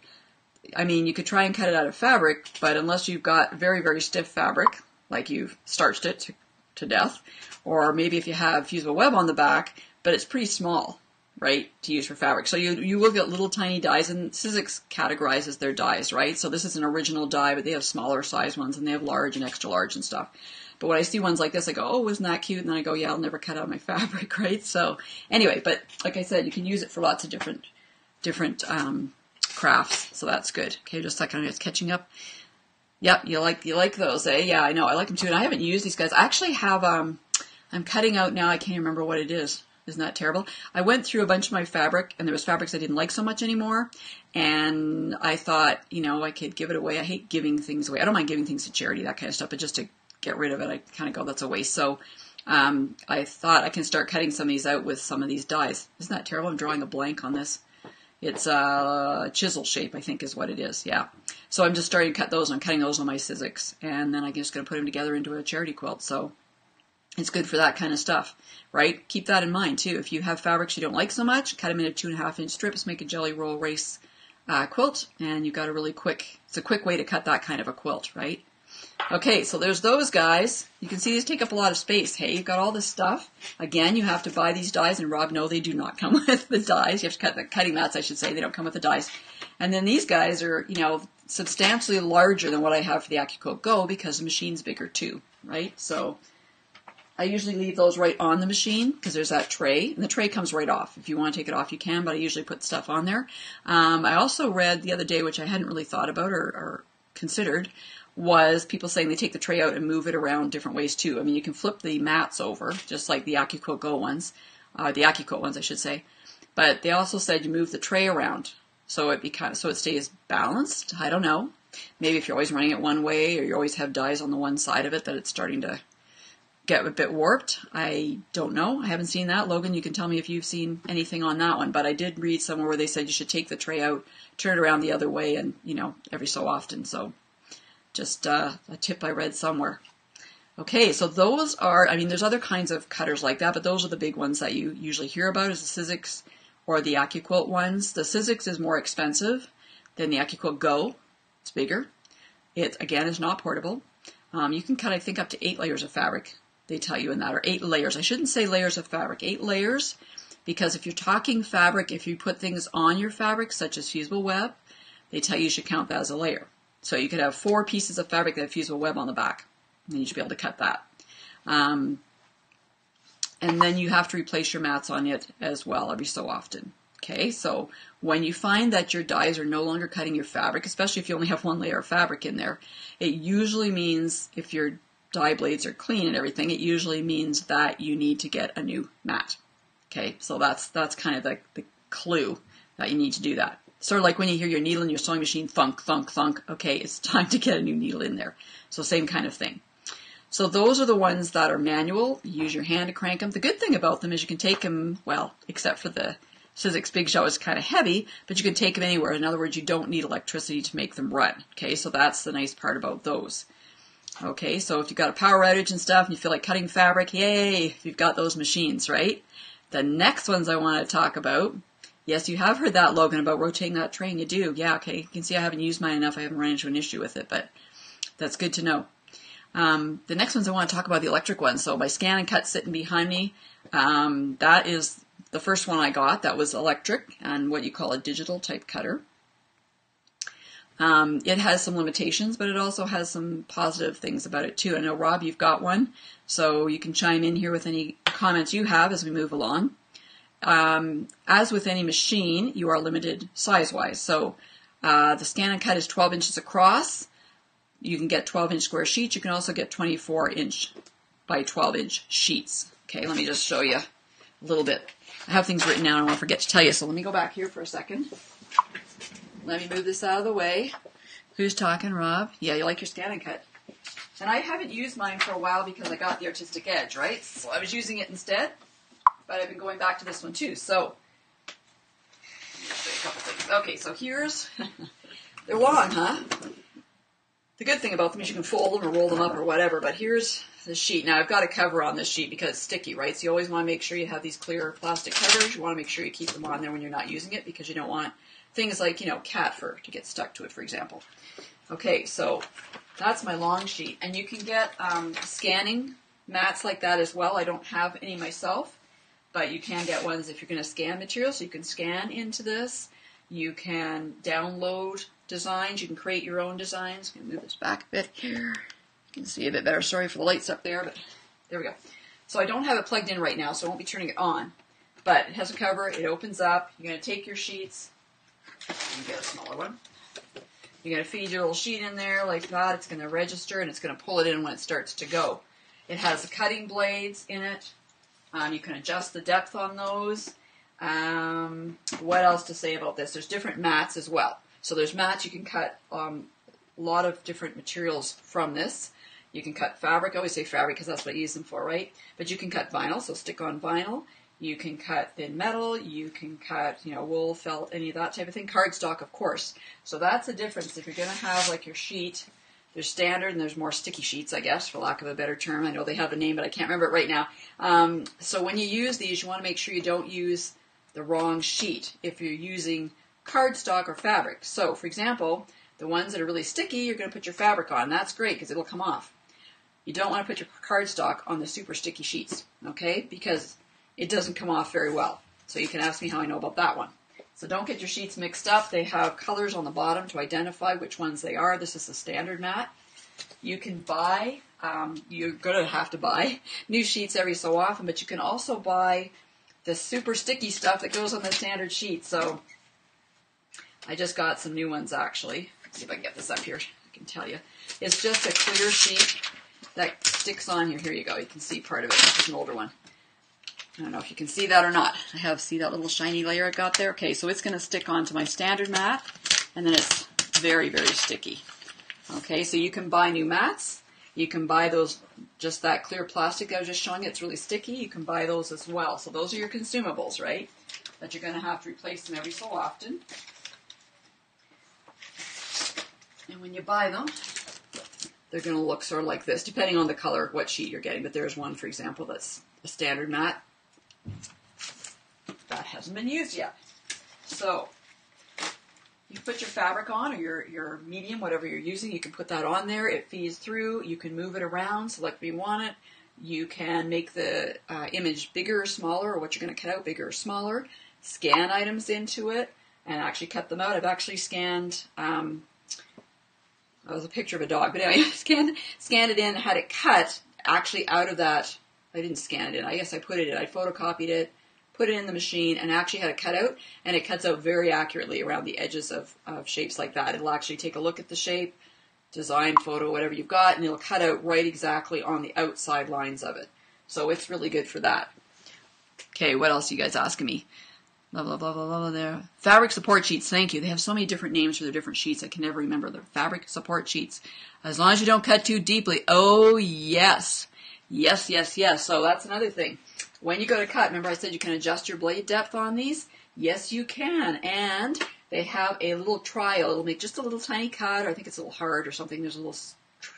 I mean, you could try and cut it out of fabric, but unless you've got very, very stiff fabric, like you've starched it to to death. Or maybe if you have fusible web on the back, but it's pretty small, right, to use for fabric. So you look at little tiny dies, and Sizzix categorizes their dies, right? So this is an original die, but they have smaller size ones, and they have large and extra large and stuff. But when I see ones like this, I go, oh, isn't that cute? And then I go, yeah, I'll never cut out my fabric, right? So anyway, but like I said, you can use it for lots of different crafts, so that's good. Okay, just a second, I'm just catching up. Yep, you like those, eh? Yeah, I know, I like them too, and I haven't used these guys. I actually have, I'm cutting out now, I can't remember what it is. Isn't that terrible? I went through a bunch of my fabric, and there was fabrics I didn't like so much anymore, and I thought, you know, I could give it away. I hate giving things away. I don't mind giving things to charity, that kind of stuff, but just to get rid of it, I kind of go, that's a waste. So I thought I can start cutting some of these out with some of these dies. Isn't that terrible? I'm drawing a blank on this. It's a chisel shape, I think is what it is, yeah. So I'm just starting to cut those, and I'm cutting those on my Sizzix, and then I'm just going to put them together into a charity quilt, so it's good for that kind of stuff, right? Keep that in mind, too. If you have fabrics you don't like so much, cut them into 2.5-inch strips, make a jelly roll race quilt, and you've got a really quick, it's a quick way to cut that kind of a quilt, right? Okay, so there's those guys. You can see these take up a lot of space. Hey, you've got all this stuff. Again, you have to buy these dies, and Rob, no, they do not come with the dies. You have to cut the cutting mats, I should say. They don't come with the dies. And then these guys are, you know, substantially larger than what I have for the AccuQuilt GO! Because the machine's bigger too, right? So I usually leave those right on the machine because there's that tray, and the tray comes right off. If you want to take it off, you can, but I usually put stuff on there. I also read the other day, which I hadn't really thought about or considered, was people saying they take the tray out and move it around different ways too. I mean, you can flip the mats over, just like the AccuQuilt GO! Ones, the AccuQuilt ones, I should say. But they also said you move the tray around so it stays balanced. I don't know. Maybe if you're always running it one way, or you always have dies on the one side of it, that it's starting to get a bit warped. I don't know. I haven't seen that. Logan, you can tell me if you've seen anything on that one, but I did read somewhere where they said you should take the tray out, turn it around the other way, and, you know, every so often. So just a tip I read somewhere. Okay, so those are, I mean, there's other kinds of cutters like that, but those are the big ones that you usually hear about, is the Sizzix or the AccuQuilt ones. The Sizzix is more expensive than the AccuQuilt GO! It's bigger. It, again, is not portable. You can cut, I think, up to 8 layers of fabric. They tell you in that, or 8 layers. I shouldn't say layers of fabric, 8 layers, because if you're talking fabric, if you put things on your fabric, such as fusible web, they tell you should count that as a layer. So you could have 4 pieces of fabric that have fusible web on the back, and you should be able to cut that. And then you have to replace your mats on it as well every so often. Okay, so when you find that your dies are no longer cutting your fabric, especially if you only have 1 layer of fabric in there, it usually means, if your die blades are clean and everything, it usually means that you need to get a new mat. Okay, so that's kind of the clue that you need to do that. Sort of like when you hear your needle in your sewing machine, thunk, thunk, thunk. Okay, it's time to get a new needle in there. So same kind of thing. So those are the ones that are manual. You use your hand to crank them. The good thing about them is you can take them, well, except for the Sizzix Big Shot, it's kind of heavy, but you can take them anywhere. In other words, you don't need electricity to make them run. Okay, so that's the nice part about those. Okay, so if you've got a power outage and stuff and you feel like cutting fabric, yay, you've got those machines, right? The next ones I want to talk about. Yes, you have heard that, Logan, about rotating that tray, and you do. Yeah, okay, you can see I haven't used mine enough. I haven't run into an issue with it, but that's good to know. The next ones I want to talk about, the electric ones. So my Scan N Cut sitting behind me, that is the first one I got that was electric and what you call a digital type cutter. It has some limitations, but it also has some positive things about it, too. I know, Rob, you've got one, so you can chime in here with any comments you have as we move along. As with any machine, you are limited size-wise. So the Scan N Cut is 12 inches across. You can get 12-inch square sheets. You can also get 24-inch by 12-inch sheets. Okay, let me just show you a little bit. I have things written down. I don't want to forget to tell you, so let me go back here for a second. Let me move this out of the way. Who's talking, Rob? Yeah, you like your Scan N Cut. And I haven't used mine for a while because I got the Artistic Edge, right? So I was using it instead. But I've been going back to this one too, so a couple things. Okay, so here's, they're long, huh? The good thing about them is you can fold them or roll them up or whatever, but here's the sheet. Now I've got a cover on this sheet because it's sticky, right? So you always want to make sure you have these clear plastic covers. You want to make sure you keep them on there when you're not using it because you don't want things like, you know, cat fur to get stuck to it, for example. Okay, so that's my long sheet. And you can get scanning mats like that as well. I don't have any myself, but you can get ones if you're going to scan material. So you can scan into this. You can download designs. You can create your own designs. I'm going to move this back a bit here. You can see a bit better. Sorry for the lights up there, but there we go. So I don't have it plugged in right now, so I won't be turning it on. But it has a cover. It opens up. You're going to take your sheets. You get a smaller one. You're going to feed your little sheet in there like that. It's going to register, and it's going to pull it in when it starts to go. It has the cutting blades in it. You can adjust the depth on those. What else to say about this? There's different mats as well. So there's mats. You can cut a lot of different materials from this. You can cut fabric. I always say fabric because that's what I use them for, right? But you can cut vinyl, so stick on vinyl. You can cut thin metal, you can cut, you know, wool, felt, any of that type of thing. Cardstock, of course. So that's the difference. If you're going to have, like, your sheet, there's standard and there's more sticky sheets, I guess, for lack of a better term. I know they have a name, but I can't remember it right now. So when you use these, you want to make sure you don't use the wrong sheet if you're using cardstock or fabric. So, for example, the ones that are really sticky, you're going to put your fabric on. That's great because it'll come off. You don't want to put your cardstock on the super sticky sheets, okay, because it doesn't come off very well. So you can ask me how I know about that one. So don't get your sheets mixed up. They have colors on the bottom to identify which ones they are. This is the standard mat. You can buy, you're going to have to buy new sheets every so often, but you can also buy the super sticky stuff that goes on the standard sheet. So I just got some new ones, actually. Let's see if I can get this up here. I can tell you. It's just a clear sheet that sticks on here. Here you go. You can see part of it. It's an older one. I don't know if you can see that or not. I have, see that little shiny layer I got there? Okay, so it's going to stick onto my standard mat, and then it's very, very sticky. Okay, so you can buy new mats. You can buy those, just that clear plastic that I was just showing, it's really sticky. You can buy those as well. So those are your consumables, right? But you're going to have to replace them every so often. And when you buy them, they're going to look sort of like this, depending on the color of what sheet you're getting. But there's one, for example, that's a standard mat. That hasn't been used yet. So you put your fabric on or your medium, whatever you're using, you can put that on there. It feeds through. You can move it around, select where you want it. You can make the image bigger or smaller, or what you're going to cut out bigger or smaller. Scan items into it and actually cut them out. I've actually scanned, that was a picture of a dog, but anyway, scanned it in, had it cut actually out of that. I didn't scan it in. I guess I put it in. I photocopied it, put it in the machine, and actually had a cutout, and it cuts out very accurately around the edges of shapes like that. It'll actually take a look at the shape, design, photo, whatever you've got, and it'll cut out right exactly on the outside lines of it. So it's really good for that. Okay, what else are you guys asking me? Blah, blah, blah, blah, blah, there. Fabric support sheets, thank you. They have so many different names for their different sheets. I can never remember them. Fabric support sheets. As long as you don't cut too deeply. Oh, yes. Yes, yes, yes. So that's another thing. When you go to cut, remember I said you can adjust your blade depth on these? Yes, you can. And they have a little trial. It'll make just a little tiny cut, or I think it's a little hard or something. There's a little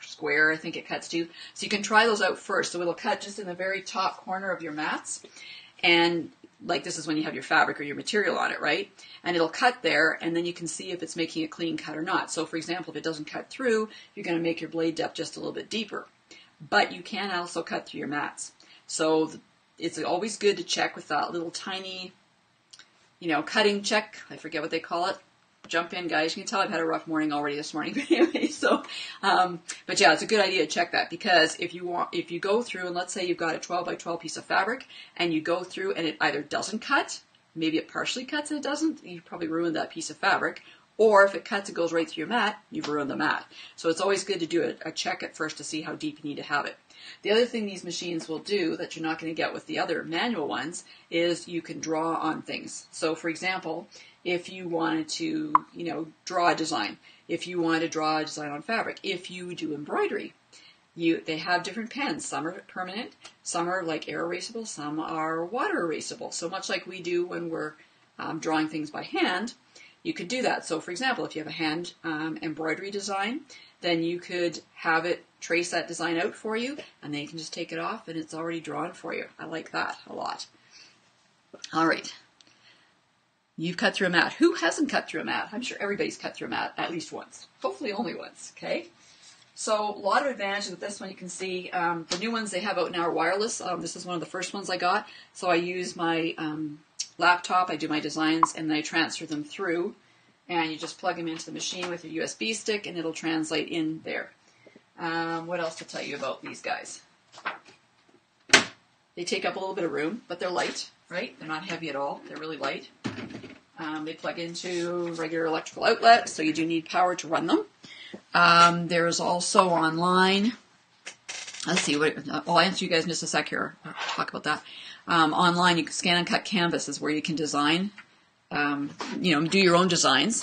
square I think it cuts to. So you can try those out first. So it'll cut just in the very top corner of your mats. And like this is when you have your fabric or your material on it, right? And it'll cut there, and then you can see if it's making a clean cut or not. So for example, if it doesn't cut through, you're going to make your blade depth just a little bit deeper. But you can also cut through your mats. So it's always good to check with that little tiny, you know, cutting check. I forget what they call it. Jump in, guys. You can tell I've had a rough morning already this morning. But anyway, so, but yeah, it's a good idea to check that because if you go through and let's say you've got a 12 by 12 piece of fabric and you go through and it either doesn't cut, maybe it partially cuts and it doesn't, you probably ruined that piece of fabric. Or if it cuts and goes right through your mat, you've ruined the mat. So it's always good to do a check at first to see how deep you need to have it. The other thing these machines will do that you're not going to get with the other manual ones is you can draw on things. So for example, if you wanted to, you know, draw a design, if you wanted to draw a design on fabric, if you do embroidery, they have different pens. Some are permanent, some are like air erasable, some are water erasable. So much like we do when we're drawing things by hand, you could do that. So for example, if you have a hand embroidery design, then you could have it trace that design out for you, and then you can just take it off and it's already drawn for you. I like that a lot. All right. You've cut through a mat. Who hasn't cut through a mat? I'm sure everybody's cut through a mat at least once. Hopefully only once, okay? So a lot of advantages with this one. You can see the new ones they have out now are wireless. This is one of the first ones I got. So I use my laptop, I do my designs, and then I transfer them through. And you just plug them into the machine with your USB stick, and it'll translate in there. What else to tell you about these guys? They take up a little bit of room, but they're light, right? They're not heavy at all. They're really light. They plug into regular electrical outlets, so you do need power to run them. There's also online, let's see, I'll answer you guys in just a sec here. I'll talk about that. Online, you can scan and cut canvas is where you can design, do your own designs.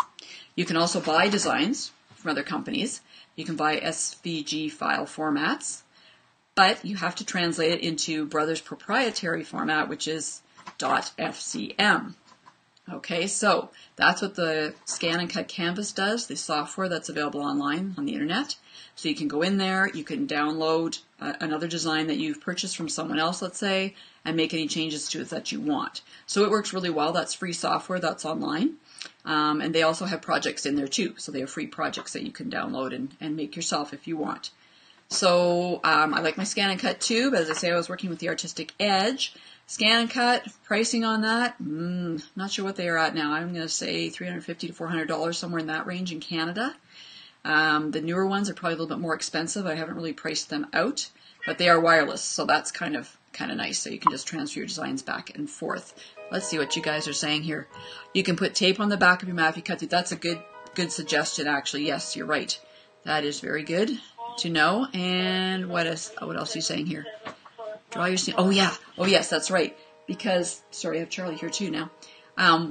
You can also buy designs from other companies. You can buy SVG file formats, but you have to translate it into Brother's proprietary format, which is .FCM. Okay, so that's what the Scan and Cut Canvas does, the software that's available online on the internet. So you can go in there, you can download another design that you've purchased from someone else, let's say, and make any changes to it that you want. So it works really well. That's free software, that's online. And they also have projects in there too. So they have free projects that you can download and make yourself if you want. So I like my Scan and Cut too, but as I say, I was working with the Artistic Edge. Scan and Cut, pricing on that, not sure what they are at now. I'm going to say $350 to $400, somewhere in that range in Canada. The newer ones are probably a little bit more expensive. I haven't really priced them out, but they are wireless, so that's kind of nice. So you can just transfer your designs back and forth. Let's see what you guys are saying here. You can put tape on the back of your mat if you cut through. That's a good suggestion, actually. Yes, you're right. That is very good to know. And what else are you saying here? Draw your scene. Oh yeah. Oh yes, that's right. Because sorry, I have Charlie here too now.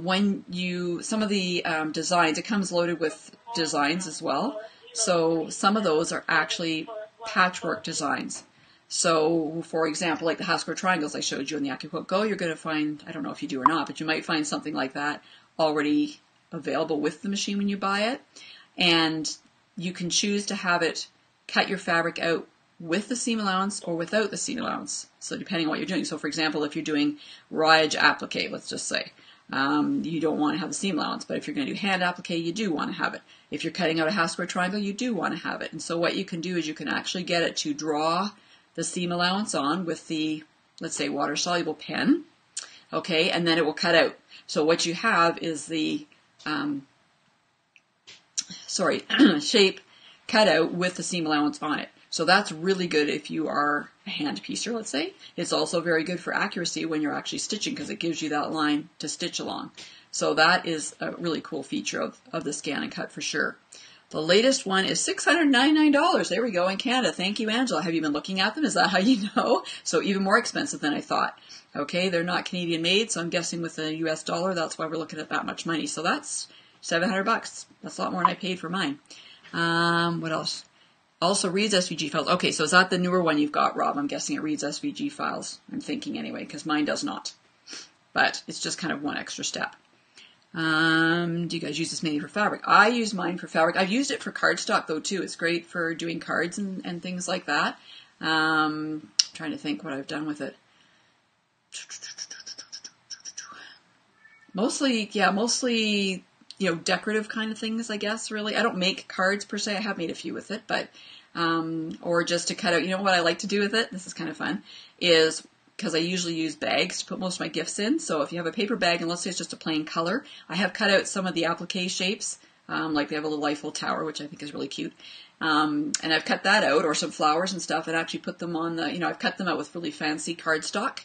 When you some of the designs, it comes loaded with designs as well. So some of those are actually patchwork designs. So for example, like the Haskell triangles I showed you in the AccuQuilt GO, you're going to find, I don't know if you do or not, but you might find something like that already available with the machine when you buy it, and you can choose to have it cut your fabric out with the seam allowance or without the seam allowance. So depending on what you're doing. So for example, if you're doing rayage applique, let's just say, you don't want to have the seam allowance, but if you're going to do hand applique, you do want to have it. If you're cutting out a half square triangle, you do want to have it. And so what you can do is you can actually get it to draw the seam allowance on with the, let's say, water-soluble pen, okay, and then it will cut out. So what you have is the, shape cut out with the seam allowance on it. So that's really good if you are a hand piecer, let's say. It's also very good for accuracy when you're actually stitching because it gives you that line to stitch along. So that is a really cool feature of the Scan and Cut for sure. The latest one is $699. There we go, in Canada. Thank you, Angela. Have you been looking at them? Is that how you know? So even more expensive than I thought. Okay, they're not Canadian made, so I'm guessing with the US dollar, that's why we're looking at that much money. So that's $700. That's a lot more than I paid for mine. What else? Also reads SVG files. Okay, so is that the newer one you've got, Rob? I'm guessing it reads SVG files. I'm thinking anyway, because mine does not. But it's just kind of one extra step. Do you guys use this mainly for fabric? I use mine for fabric. I've used it for cardstock, though, too. It's great for doing cards and things like that. I'm trying to think what I've done with it. Mostly... decorative kind of things, I guess, really. I don't make cards per se. I have made a few with it, but, or just to cut out, what I like to do with it, this is kind of fun, is because I usually use bags to put most of my gifts in. So if you have a paper bag, and let's say it's just a plain color, I have cut out some of the applique shapes, like they have a little Eiffel Tower, which I think is really cute. And I've cut that out, or some flowers and stuff, and actually put them on the, I've cut them out with really fancy cardstock.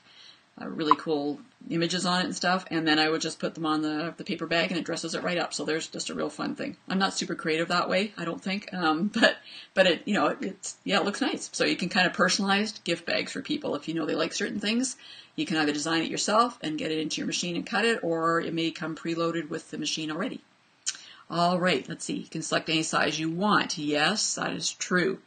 Really cool images on it and stuff, and then I would just put them on the paper bag and it dresses it right up. So there's just a real fun thing. I'm not super creative that way, I don't think, but it it looks nice. So you can kind of personalize gift bags for people. If they like certain things, you can either design it yourself and get it into your machine and cut it, or it may come preloaded with the machine already. All right, let's see. You can select any size you want. Yes, that is true.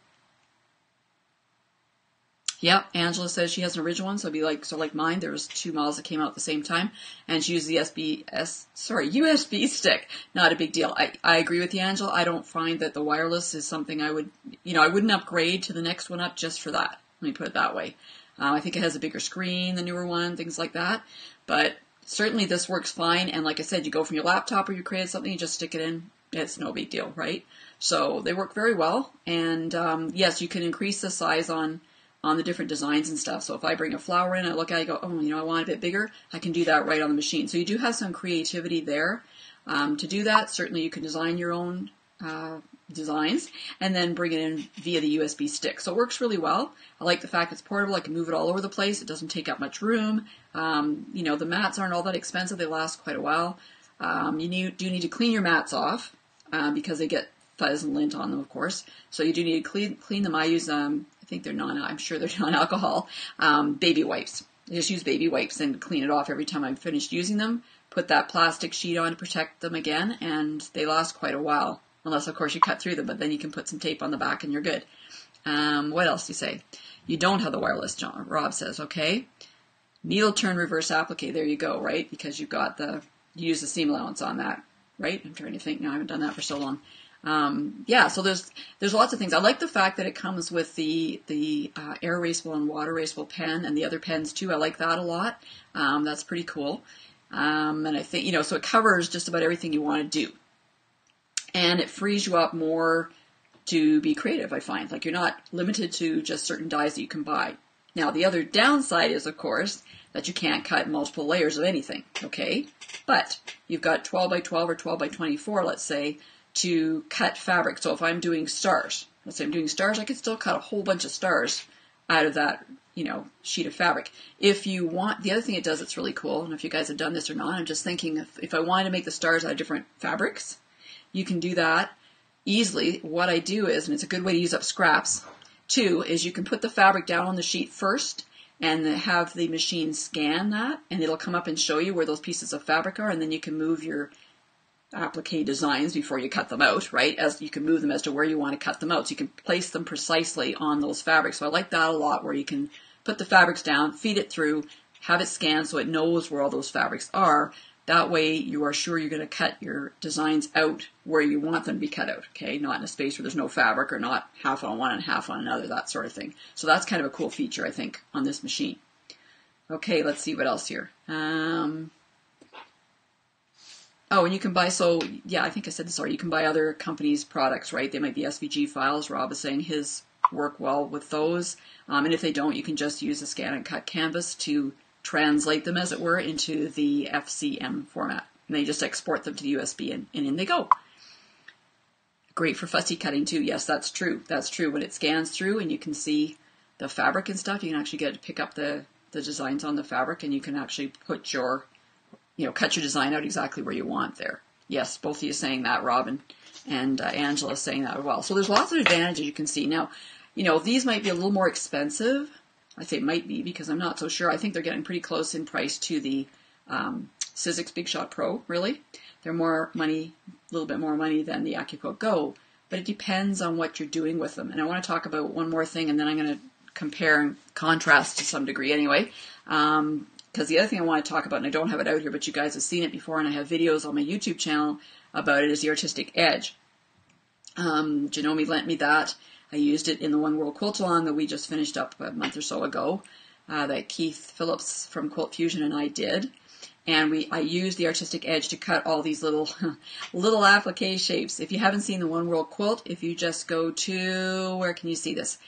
Yep, Angela says she has an original one, so it'd be like mine. There was two models that came out at the same time, and she used the USB stick. Not a big deal. I agree with you, Angela. I don't find that the wireless is something I would, I wouldn't upgrade to the next one up just for that. Let me put it that way. I think it has a bigger screen, the newer one, things like that. But certainly this works fine, and like I said, you go from your laptop or you create something, you just stick it in. It's no big deal, right? So they work very well. And yes, you can increase the size on the different designs and stuff. So if I bring a flower in, I look at it, I go, oh, you know, I want it a bit bigger. I can do that right on the machine. So you do have some creativity there to do that. Certainly you can design your own designs and then bring it in via the USB stick. So it works really well. I like the fact it's portable. I can move it all over the place. It doesn't take up much room. You know, the mats aren't all that expensive. They last quite a while. You do need to clean your mats off because they get fuzz and lint on them, of course. So you do need to clean them. I use I'm sure they're non-alcohol baby wipes. I just use baby wipes and clean it off every time I'm finished using them. Put that plastic sheet on to protect them again, and they last quite a while. Unless, of course, you cut through them, but then you can put some tape on the back and you're good. What else do you say? You don't have the wireless, John, Rob says, okay. Needle turn reverse applique, there you go, right? Because you've got the, you use the seam allowance on that, right? I'm trying to think now, I haven't done that for so long. Yeah, so there's lots of things. I like the fact that it comes with the air erasable and water erasable pen and the other pens too. I like that a lot. That's pretty cool. And I think, you know, so it covers just about everything you want to do. And it frees you up more to be creative, I find. Like, you're not limited to just certain dies that you can buy. Now, the other downside is, of course, that you can't cut multiple layers of anything, okay? But you've got 12 by 12 or 12 by 24, let's say, to cut fabric. So if I'm doing stars, let's say I'm doing stars, I could still cut a whole bunch of stars out of that, you know, sheet of fabric. If you want, the other thing it does that's really cool, I don't know if you guys have done this or not, I'm just thinking if I wanted to make the stars out of different fabrics, you can do that easily. What I do is, and it's a good way to use up scraps, too, is you can put the fabric down on the sheet first and have the machine scan that, and it'll come up and show you where those pieces of fabric are, and then you can move your applique designs before you cut them out, right? As you can move them as to where you want to cut them out. So you can place them precisely on those fabrics. So I like that a lot, where you can put the fabrics down, feed it through, have it scanned so it knows where all those fabrics are. That way you are sure you're going to cut your designs out where you want them to be cut out, okay? Not in a space where there's no fabric, or not half on one and half on another, that sort of thing. So that's kind of a cool feature, I think, on this machine. Okay, let's see what else here. Oh, and you can buy, so, yeah, I think I said this already, you can buy other companies' products, right? They might be SVG files. Rob is saying his work well with those. And if they don't, you can just use the Scan and Cut canvas to translate them, as it were, into the FCM format. And they just export them to the USB and in they go. Great for fussy cutting too. Yes, that's true. That's true. When it scans through and you can see the fabric and stuff, you can actually get to pick up the designs on the fabric, and you can actually put your, you know, cut your design out exactly where you want there. Yes, both of you saying that, Robin and Angela saying that as well. So there's lots of advantages you can see. Now, you know, these might be a little more expensive. I say might be because I'm not so sure. I think they're getting pretty close in price to the Sizzix Big Shot Pro, really. They're more money, a little bit more money than the AccuQuilt GO!, but it depends on what you're doing with them. And I want to talk about one more thing, and then I'm going to compare and contrast to some degree anyway. Because the other thing I want to talk about, and I don't have it out here, but you guys have seen it before, and I have videos on my YouTube channel about it, is the Artistic Edge. Janome lent me that. I used it in the One World Quilt Along that we just finished up a month or so ago, that Keith Phillips from Quilt Fusion and I did. And I used the Artistic Edge to cut all these little applique shapes. If you haven't seen the One World Quilt, if you just go to, where can you see this?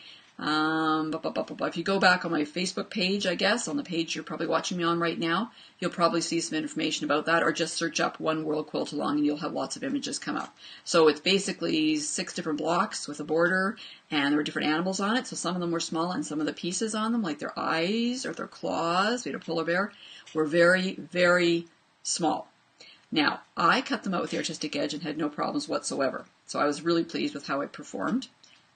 If you go back on my Facebook page, I guess, on the page you're probably watching me on right now, you'll probably see some information about that, or just search up One World Quilt Along and you'll have lots of images come up. So it's basically 6 different blocks with a border, and there were different animals on it. So some of them were small, and some of the pieces on them, like their eyes or their claws, we had a polar bear, were very, very small. Now, I cut them out with the Artistic Edge and had no problems whatsoever. So I was really pleased with how it performed.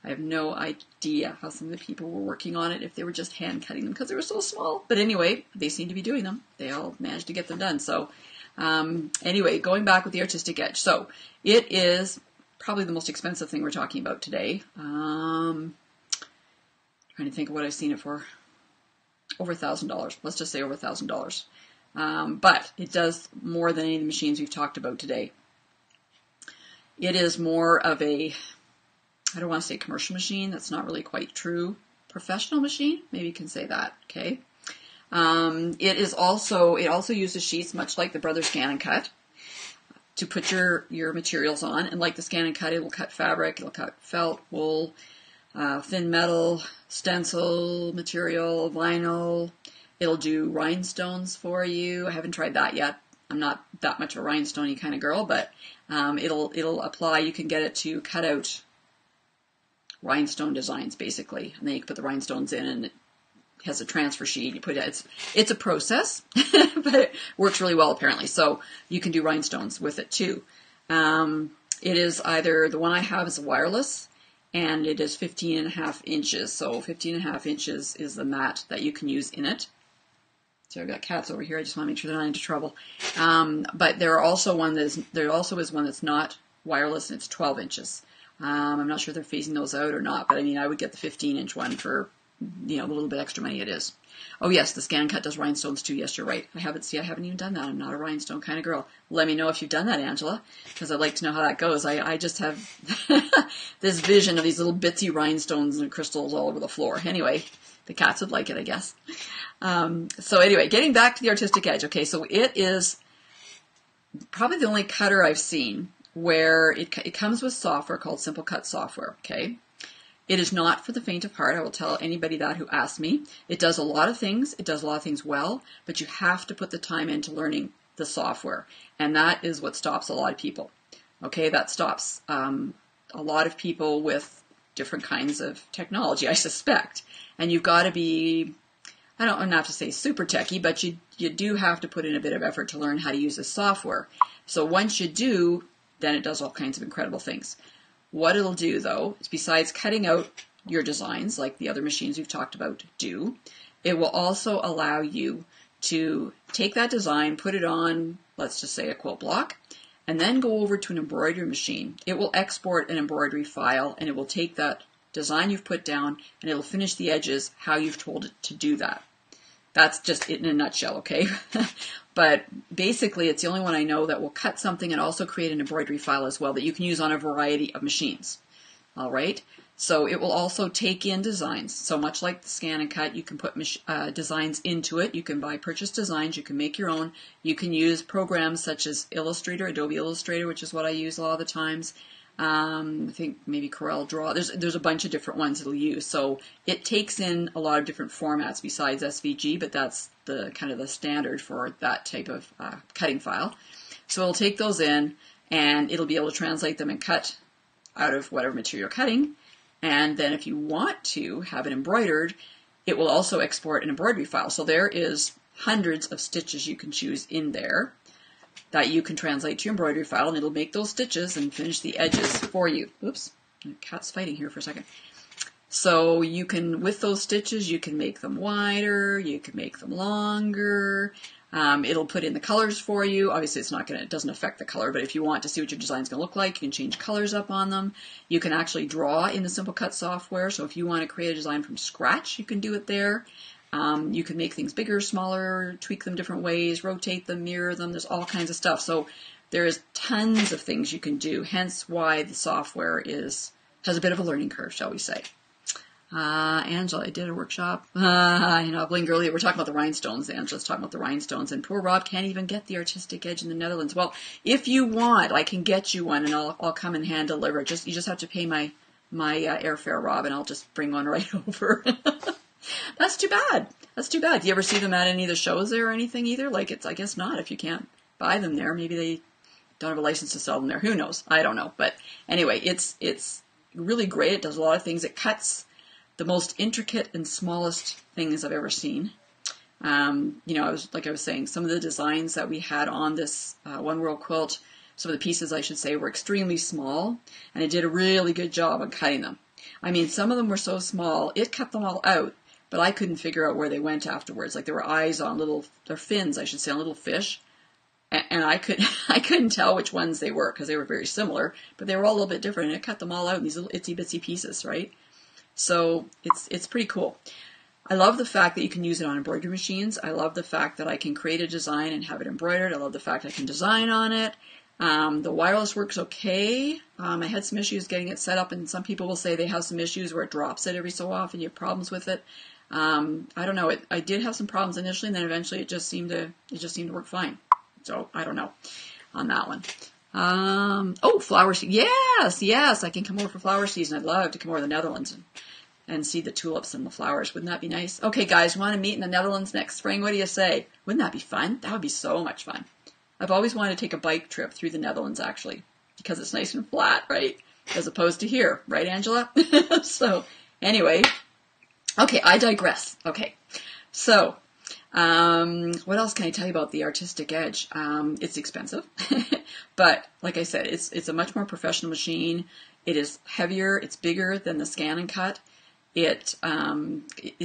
I have no idea how some of the people were working on it, if they were just hand cutting them because they were so small. But anyway, they seem to be doing them. They all managed to get them done. So anyway, going back with the Artistic Edge. So it is probably the most expensive thing we're talking about today. Trying to think of what I've seen it for. Over $1,000. Let's just say over $1,000. But it does more than any of the machines we've talked about today. It is more of a, I don't want to say commercial machine, that's not really quite true. Professional machine, maybe you can say that, okay? It also uses sheets, much like the Brother Scan N Cut. to put your materials on. And like the Scan and Cut, it will cut fabric, it'll cut felt, wool, thin metal, stencil material, vinyl. It'll do rhinestones for you. I haven't tried that yet. I'm not that much of a rhinestone-y kind of girl, but it'll apply. You can get it to cut out rhinestone designs, basically. And then you can put the rhinestones in, and it has a transfer sheet. You put it. It's a process, but it works really well, apparently. So you can do rhinestones with it, too. It is either, the one I have is wireless, and it is 15.5 inches. So 15.5 inches is the mat that you can use in it. So I've got cats over here. I just want to make sure they're not into trouble. But there are also one that is, there also is one that's not wireless, and it's 12 inches. I'm not sure if they're phasing those out or not, but I mean, I would get the 15-inch one for, you know, a little bit extra money it is. Oh yes, the Scan Cut does rhinestones too. Yes, you're right. I haven't even done that. I'm not a rhinestone kind of girl. Let me know if you've done that, Angela, because I'd like to know how that goes. I just have this vision of these little bitsy rhinestones and crystals all over the floor. Anyway, the cats would like it, I guess. So anyway, getting back to the Artistic Edge. Okay, so it is probably the only cutter I've seen where it comes with software called Simple Cut Software, okay? It is not for the faint of heart. I will tell anybody that who asks me. It does a lot of things. It does a lot of things well, but you have to put the time into learning the software, and that is what stops a lot of people, okay? That stops a lot of people with different kinds of technology, I suspect. And you've got to be, I don't have to say super techie, but you do have to put in a bit of effort to learn how to use this software. So once you do, then it does all kinds of incredible things. What it'll do, though, is besides cutting out your designs, like the other machines we've talked about do, it will also allow you to take that design, put it on, let's just say a quilt block, and then go over to an embroidery machine. It will export an embroidery file, and it will take that design you've put down, and it'll finish the edges how you've told it to do that. That's just it in a nutshell, okay? But basically, it's the only one I know that will cut something and also create an embroidery file as well that you can use on a variety of machines, all right? So it will also take in designs. So much like the Scan and Cut, you can put designs into it. You can buy purchased designs. You can make your own. You can use programs such as Illustrator, Adobe Illustrator, which is what I use a lot of the times. I think maybe Corel Draw. There's a bunch of different ones it'll use. So it takes in a lot of different formats besides SVG, but that's the kind of the standard for that type of cutting file. So it'll take those in, and it'll be able to translate them and cut out of whatever material you're cutting. And then if you want to have it embroidered, it will also export an embroidery file. So there is hundreds of stitches you can choose in there that you can translate to your embroidery file, and it'll make those stitches and finish the edges for you. Oops, my cat's fighting here for a second. So you can, with those stitches, you can make them wider, you can make them longer. It'll put in the colors for you. Obviously, it's not gonna, it doesn't affect the color, but if you want to see what your design's gonna look like, you can change colors up on them. You can actually draw in the Simple Cut software. So if you want to create a design from scratch, you can do it there. You can make things bigger, smaller, tweak them different ways, rotate them, mirror them. There's all kinds of stuff. So there is tons of things you can do, hence why the software has a bit of a learning curve, shall we say. Angela, I did a workshop. You know, Bling Girlie, we're talking about the rhinestones. Angela's talking about the rhinestones, and poor Rob can't even get the Artistic Edge in the Netherlands. Well, if you want, I can get you one, and I'll come and hand deliver. You just have to pay my airfare, Rob, and I'll just bring one right over. That's too bad. That's too bad. Do you ever see them at any of the shows there or anything either? Like, it's, I guess not if you can't buy them there. Maybe they don't have a license to sell them there. Who knows? I don't know. But anyway, it's really great. It does a lot of things. It cuts the most intricate and smallest things I've ever seen. You know, I was saying, some of the designs that we had on this One World Quilt, some of the pieces, I should say, were extremely small, and it did a really good job on cutting them. I mean, some of them were so small, it cut them all out, but I couldn't figure out where they went afterwards. Like, there were eyes on little, or fins, I should say, on little fish, and I couldn't tell which ones they were, because they were very similar, but they were all a little bit different, and it cut them all out in these little itsy-bitsy pieces, right? So it's pretty cool. I love the fact that you can use it on embroidery machines. I love the fact that I can create a design and have it embroidered. I love the fact I can design on it. The wireless works okay. I had some issues getting it set up, and some people will say they have some issues where it drops it every so often. You have problems with it. I don't know. I did have some problems initially, and then eventually it just seemed to work fine. So I don't know on that one. Oh, flower season. Yes, yes, I can come over for flower season. I'd love to come over to the Netherlands and see the tulips and the flowers. Wouldn't that be nice? Okay, guys, want to meet in the Netherlands next spring? What do you say? Wouldn't that be fun? That would be so much fun. I've always wanted to take a bike trip through the Netherlands, actually, because it's nice and flat, right? As opposed to here, right, Angela? So, anyway, okay, I digress. Okay, so what else can I tell you about the Artistic Edge? It's expensive, but like I said, it's a much more professional machine. It is heavier, it's bigger than the Scan and Cut. It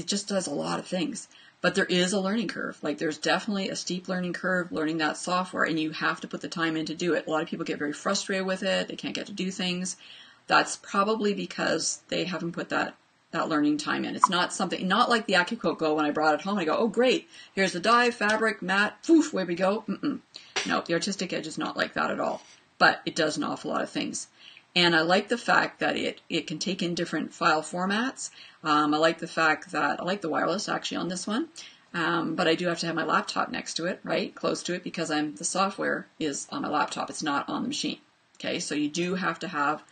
just does a lot of things. But there is a learning curve. Like, there's definitely a steep learning curve learning that software, and you have to put the time in to do it. A lot of people get very frustrated with it. They can't get to do things. That's probably because they haven't put that learning time in. It's not something, not like the AccuQuilt GO! When I brought it home, I go, oh, great, here's the dye, fabric, mat, poof, where we go. No, the Artistic Edge is not like that at all. But it does an awful lot of things. And I like the fact that it can take in different file formats. I like the fact that I like the wireless actually on this one, but I do have to have my laptop next to it, right, close to it, because the software is on my laptop. It's not on the machine. Okay, so you do have to have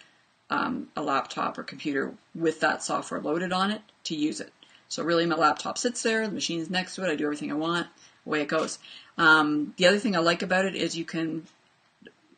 a laptop or computer with that software loaded on it to use it. So really, my laptop sits there, the machine's next to it. I do everything I want. Away it goes. The other thing I like about it is you can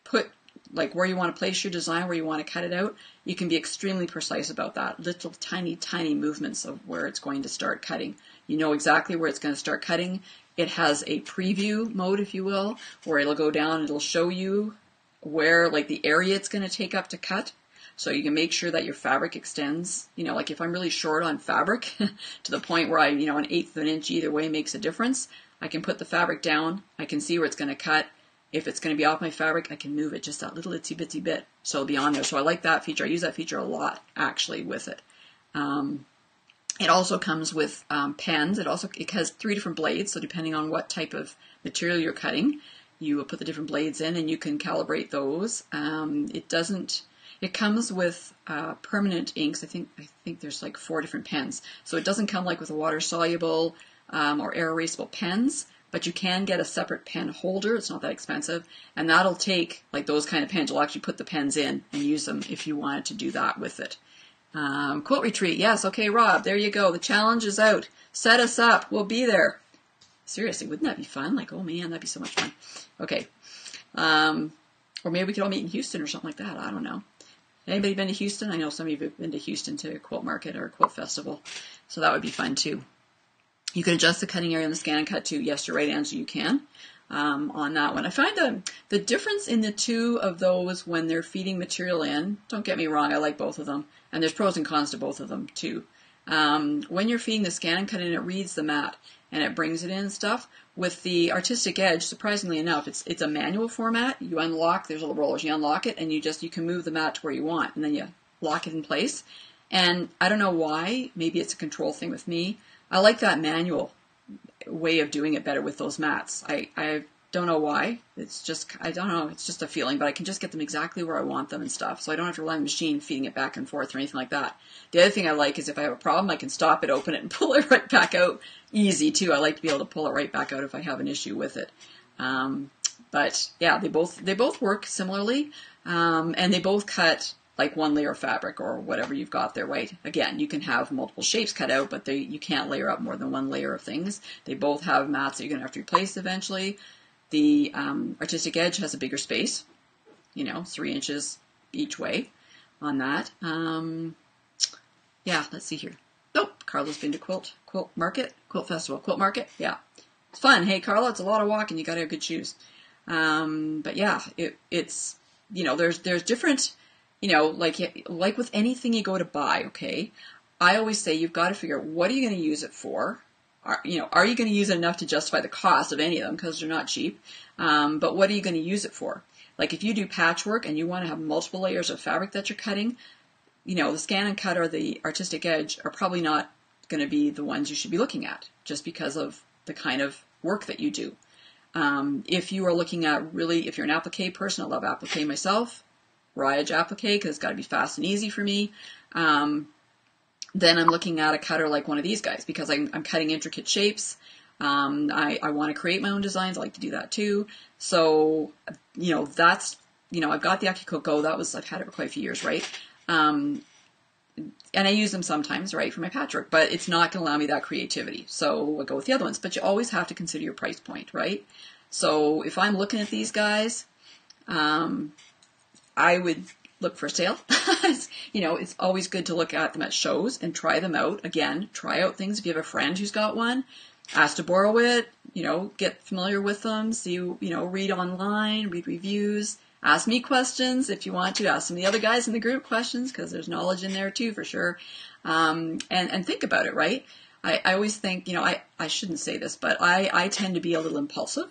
put, like, where you want to place your design, where you want to cut it out, you can be extremely precise about that. Little tiny, tiny movements of where it's going to start cutting. You know exactly where it's going to start cutting. It has a preview mode, if you will, where it'll go down and it'll show you where, like, the area it's going to take up to cut. So you can make sure that your fabric extends. You know, like if I'm really short on fabric to the point where I, you know, 1/8 of an inch either way makes a difference, I can put the fabric down. I can see where it's going to cut. If it's going to be off my fabric, I can move it just that little itsy-bitsy bit, so it'll be on there. So I like that feature. I use that feature a lot, actually, with it. It also comes with pens. It has 3 different blades, so depending on what type of material you're cutting, you will put the different blades in, and you can calibrate those. It comes with permanent inks. I think there's like 4 different pens. So it doesn't come like with a water-soluble or air-erasable pens. But you can get a separate pen holder. It's not that expensive. And that'll take, like, those kind of pens. You'll actually put the pens in and use them if you wanted to do that with it. Quilt retreat. Yes. Okay, Rob, there you go. The challenge is out. Set us up. We'll be there. Seriously, wouldn't that be fun? Like, oh, man, that'd be so much fun. Okay. Or maybe we could all meet in Houston or something like that. I don't know. Anybody been to Houston? I know some of you have been to Houston to a quilt market or a quilt festival. So that would be fun, too. You can adjust the cutting area on the Scan and Cut too. Yes, you're right, Angela, you can on that one. I find the difference in the two of those when they're feeding material in, don't get me wrong, I like both of them, and there's pros and cons to both of them too. When you're feeding the Scan and Cut in, it reads the mat and it brings it in and stuff. With the Artistic Edge, surprisingly enough, it's a manual format. You unlock, there's little rollers, you unlock it, and you can move the mat to where you want, and then you lock it in place. And I don't know why, maybe it's a control thing with me, I like that manual way of doing it better with those mats. I don't know why. It's just, I don't know, it's just a feeling, but I can just get them exactly where I want them and stuff. So I don't have to rely on the machine feeding it back and forth or anything like that. The other thing I like is if I have a problem, I can stop it, open it, and pull it right back out. Easy, too. I like to be able to pull it right back out if I have an issue with it. But, yeah, they both work similarly, and they both cut like one layer of fabric or whatever you've got there, right? Again, you can have multiple shapes cut out, but you can't layer up more than one layer of things. They both have mats that you're going to have to replace eventually. The Artistic Edge has a bigger space, you know, 3 inches each way on that. Yeah, let's see here. Nope, Carla's been to Quilt Festival. Yeah, it's fun. Hey, Carla, it's a lot of walking. You got to have good shoes. But yeah, it's, you know, there's different... You know, like with anything you go to buy, okay, I always say you've got to figure out what are you going to use it for. Are you going to use it enough to justify the cost of any of them, because they're not cheap, but what are you going to use it for? Like if you do patchwork and you want to have multiple layers of fabric that you're cutting, you know, the Scan and Cut or the Artistic Edge are probably not going to be the ones you should be looking at just because of the kind of work that you do. If you are looking at really, if you're an applique person, I love applique myself, Rayage applique because it's got to be fast and easy for me. Then I'm looking at a cutter like one of these guys because I'm cutting intricate shapes. I want to create my own designs. I like to do that too. So, you know, that's you know, I've got the AccuQuilt GO! That was, I've had it for quite a few years, right? And I use them sometimes, right, for my patchwork, but it's not going to allow me that creativity. So I'll go with the other ones, but you always have to consider your price point, right? So if I'm looking at these guys, I would look for sale. You know, it's always good to look at them at shows and try them out. Again, try out things. If you have a friend who's got one, ask to borrow it, you know, get familiar with them, see, you know, read online, read reviews, ask me questions if you want to, ask some of the other guys in the group questions, because there's knowledge in there too, for sure. And think about it, right? I always think, you know, I shouldn't say this, but I tend to be a little impulsive.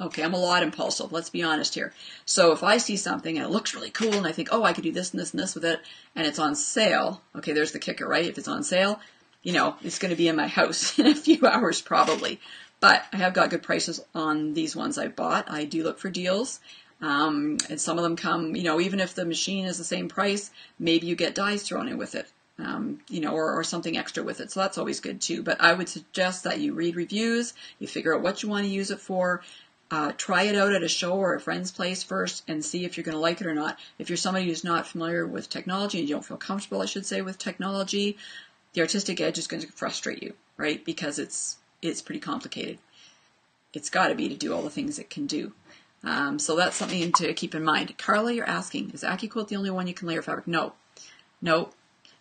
Okay, I'm a lot impulsive, let's be honest here. So if I see something and it looks really cool and I think, oh, I could do this and this and this with it, and it's on sale, okay, there's the kicker, right? If it's on sale, you know, it's going to be in my house in a few hours probably. But I have got good prices on these ones I bought. I do look for deals. And some of them come, you know, even if the machine is the same price, maybe you get dies thrown in with it, you know, or something extra with it. So that's always good too. But I would suggest that you read reviews, you figure out what you want to use it for. Try it out at a show or a friend's place first and see if you're going to like it or not. If you're somebody who's not familiar with technology and you don't feel comfortable, I should say, with technology, the artistic edge is going to frustrate you, right? Because it's pretty complicated. It's got to be to do all the things it can do. So that's something to keep in mind. Carla, you're asking, is AccuQuilt the only one you can layer fabric? No. No,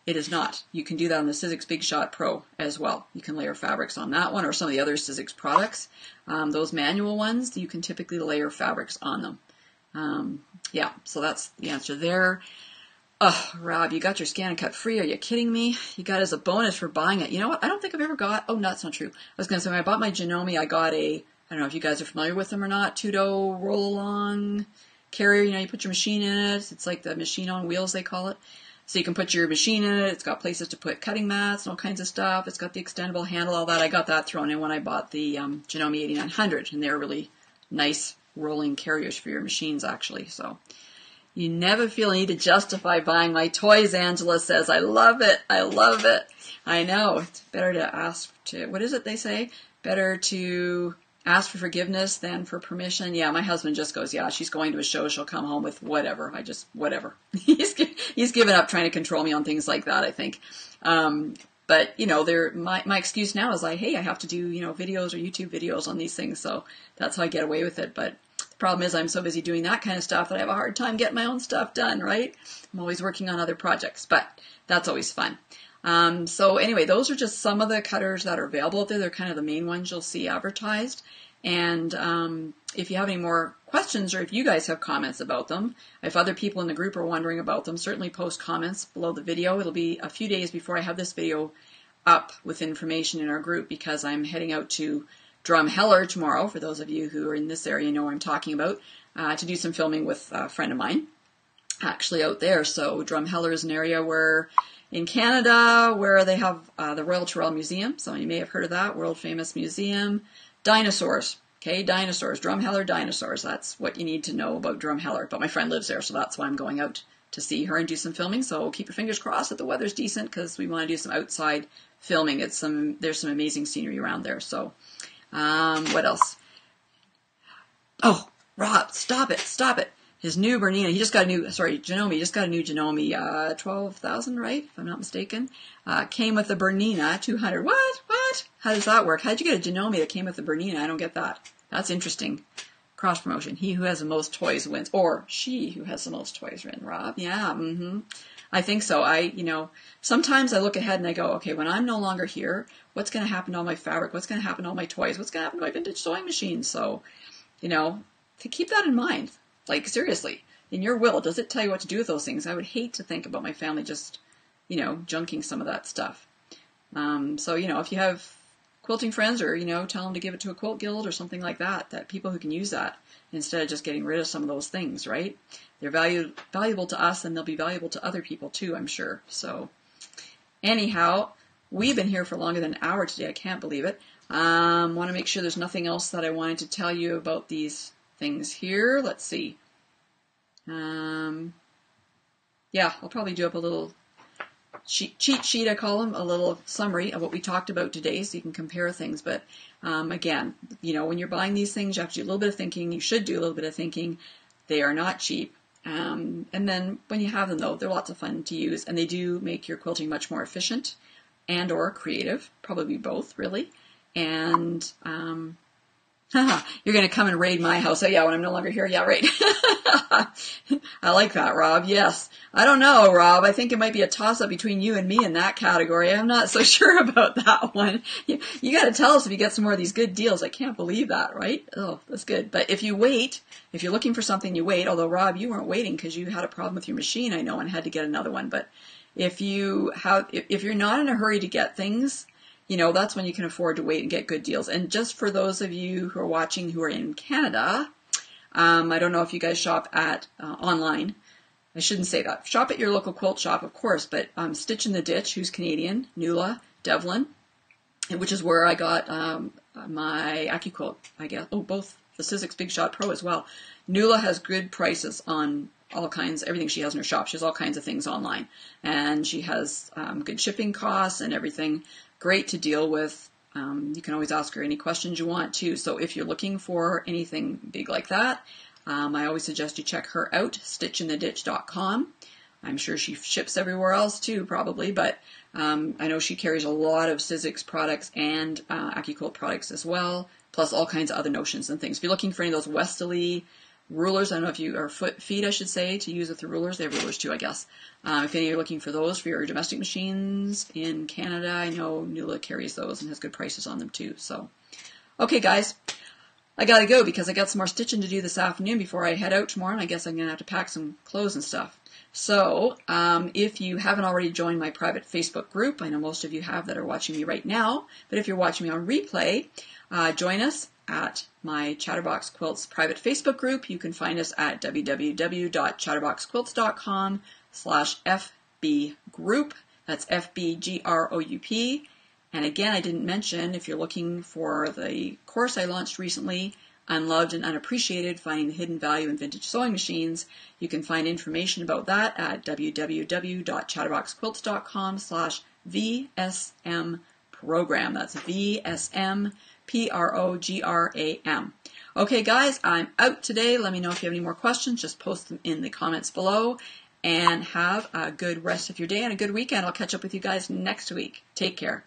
it is not. You can do that on the Sizzix Big Shot Pro as well. You can layer fabrics on that one or some of the other Sizzix products. Those manual ones, you can typically layer fabrics on them. Yeah, so that's the answer there. Oh, Rob, you got your Scan and Cut free. Are you kidding me? You got it as a bonus for buying it. You know what? I don't think I've ever got... Oh, no, that's not true. I was going to say, when I bought my Janome, I got a... I don't know if you guys are familiar with them or not. Two-dough roll-along carrier. You know, you put your machine in it. It's like the machine on wheels, they call it. So you can put your machine in it. It's got places to put cutting mats and all kinds of stuff. It's got the extendable handle, all that. I got that thrown in when I bought the Janome 8900, and they're really nice rolling carriers for your machines, actually. So... You never feel a need to justify buying my toys, Angela says. I love it. I love it. I know. It's better to ask to, what is it they say? Better to ask for forgiveness than for permission. Yeah, my husband just goes, yeah, she's going to a show. She'll come home with whatever. I just, whatever. He's given up trying to control me on things like that, I think. But, you know, my excuse now is like, hey, I have to do, you know, videos or YouTube videos on these things. So that's how I get away with it. But problem is I'm so busy doing that kind of stuff that I have a hard time getting my own stuff done, right? I'm always working on other projects, but that's always fun. So anyway, those are just some of the cutters that are available out there. They're kind of the main ones you'll see advertised. And if you have any more questions or if you guys have comments about them, if other people in the group are wondering about them, certainly post comments below the video. It'll be a few days before I have this video up with information in our group because I'm heading out to Drumheller tomorrow, for those of you who are in this area know what I'm talking about, to do some filming with a friend of mine actually out there. So Drumheller is an area where in Canada where they have the Royal Tyrrell Museum. Some of you may have heard of that, world famous museum. Dinosaurs, okay, dinosaurs, Drumheller dinosaurs. That's what you need to know about Drumheller. But my friend lives there, so that's why I'm going out to see her and do some filming. So keep your fingers crossed that the weather's decent because we want to do some outside filming. There's some amazing scenery around there. So what else? Oh, Rob, stop it, stop it. His new Bernina, he just got a new, sorry, Janome, he just got a new Janome, 12,000, right? If I'm not mistaken. Came with the Bernina 200. What? How does that work? How'd you get a Janome that came with the Bernina? I don't get that. That's interesting. Cross promotion. He who has the most toys wins, or she who has the most toys wins, Rob. Yeah, I think so. You know, sometimes I look ahead and I go, okay, when I'm no longer here, what's going to happen to all my fabric? What's going to happen to all my toys? What's going to happen to my vintage sewing machine? So, you know, to keep that in mind, like seriously, in your will, does it tell you what to do with those things? I would hate to think about my family just, you know, junking some of that stuff. So, you know, if you have quilting friends or, you know, tell them to give it to a quilt guild or something like that, that people who can use that instead of just getting rid of some of those things, right? They're valuable to us and they'll be valuable to other people too, I'm sure. So anyhow, we've been here for longer than an hour today. I can't believe it. Want to make sure there's nothing else that I wanted to tell you about these things here. Let's see. Yeah, I'll probably do up a little cheat sheet, I call them, a little summary of what we talked about today so you can compare things. But again, you know, when you're buying these things, you have to do a little bit of thinking. You should do a little bit of thinking. They are not cheap. And then when you have them, though, they're lots of fun to use, and they do make your quilting much more efficient and or creative, probably both, really. And you're going to come and raid my house. Oh, yeah, when I'm no longer here. Yeah, right. I like that, Rob. Yes. I don't know, Rob. I think it might be a toss-up between you and me in that category. I'm not so sure about that one. You got to tell us if you get some more of these good deals. I can't believe that, right? Oh, that's good. But if you wait, if you're looking for something, you wait. Although, Rob, you weren't waiting because you had a problem with your machine, I know, and had to get another one. But if you're not in a hurry to get things, you know, that's when you can afford to wait and get good deals. And just for those of you who are watching who are in Canada, I don't know if you guys shop at online. I shouldn't say that. Shop at your local quilt shop, of course, but Stitch in the Ditch, who's Canadian, Nuala Devlin, which is where I got my AccuQuilt, I guess. Oh, both the Sizzix Big Shot Pro as well. Nuala has good prices on all kinds, everything she has in her shop. She has all kinds of things online. And she has good shipping costs and everything. Great to deal with. You can always ask her any questions you want too. So if you're looking for anything big like that, I always suggest you check her out, stitchintheditch.com. I'm sure she ships everywhere else too, probably, but I know she carries a lot of Sizzix products and AccuQuilt products as well, plus all kinds of other notions and things. If you're looking for any of those Westerly rulers, I don't know if you are feet, I should say, to use with the rulers. They have rulers too, I guess. If any of you are looking for those for your domestic machines in Canada, I know Nuala carries those and has good prices on them too. So, okay, guys, I gotta go because I got some more stitching to do this afternoon before I head out tomorrow, and I guess I'm gonna have to pack some clothes and stuff. So, if you haven't already joined my private Facebook group, I know most of you have that are watching me right now, but if you're watching me on replay, join us at my Chatterbox Quilts private Facebook group. You can find us at www.chatterboxquilts.com/FB group. That's FBGROUP. And again, I didn't mention, if you're looking for the course I launched recently, Unloved and Unappreciated, Finding the Hidden Value in Vintage Sewing Machines, you can find information about that at www.chatterboxquilts.com/VSM program. That's VSM Program. Okay, guys, I'm out today. Let me know if you have any more questions. Just post them in the comments below. And have a good rest of your day and a good weekend. I'll catch up with you guys next week. Take care.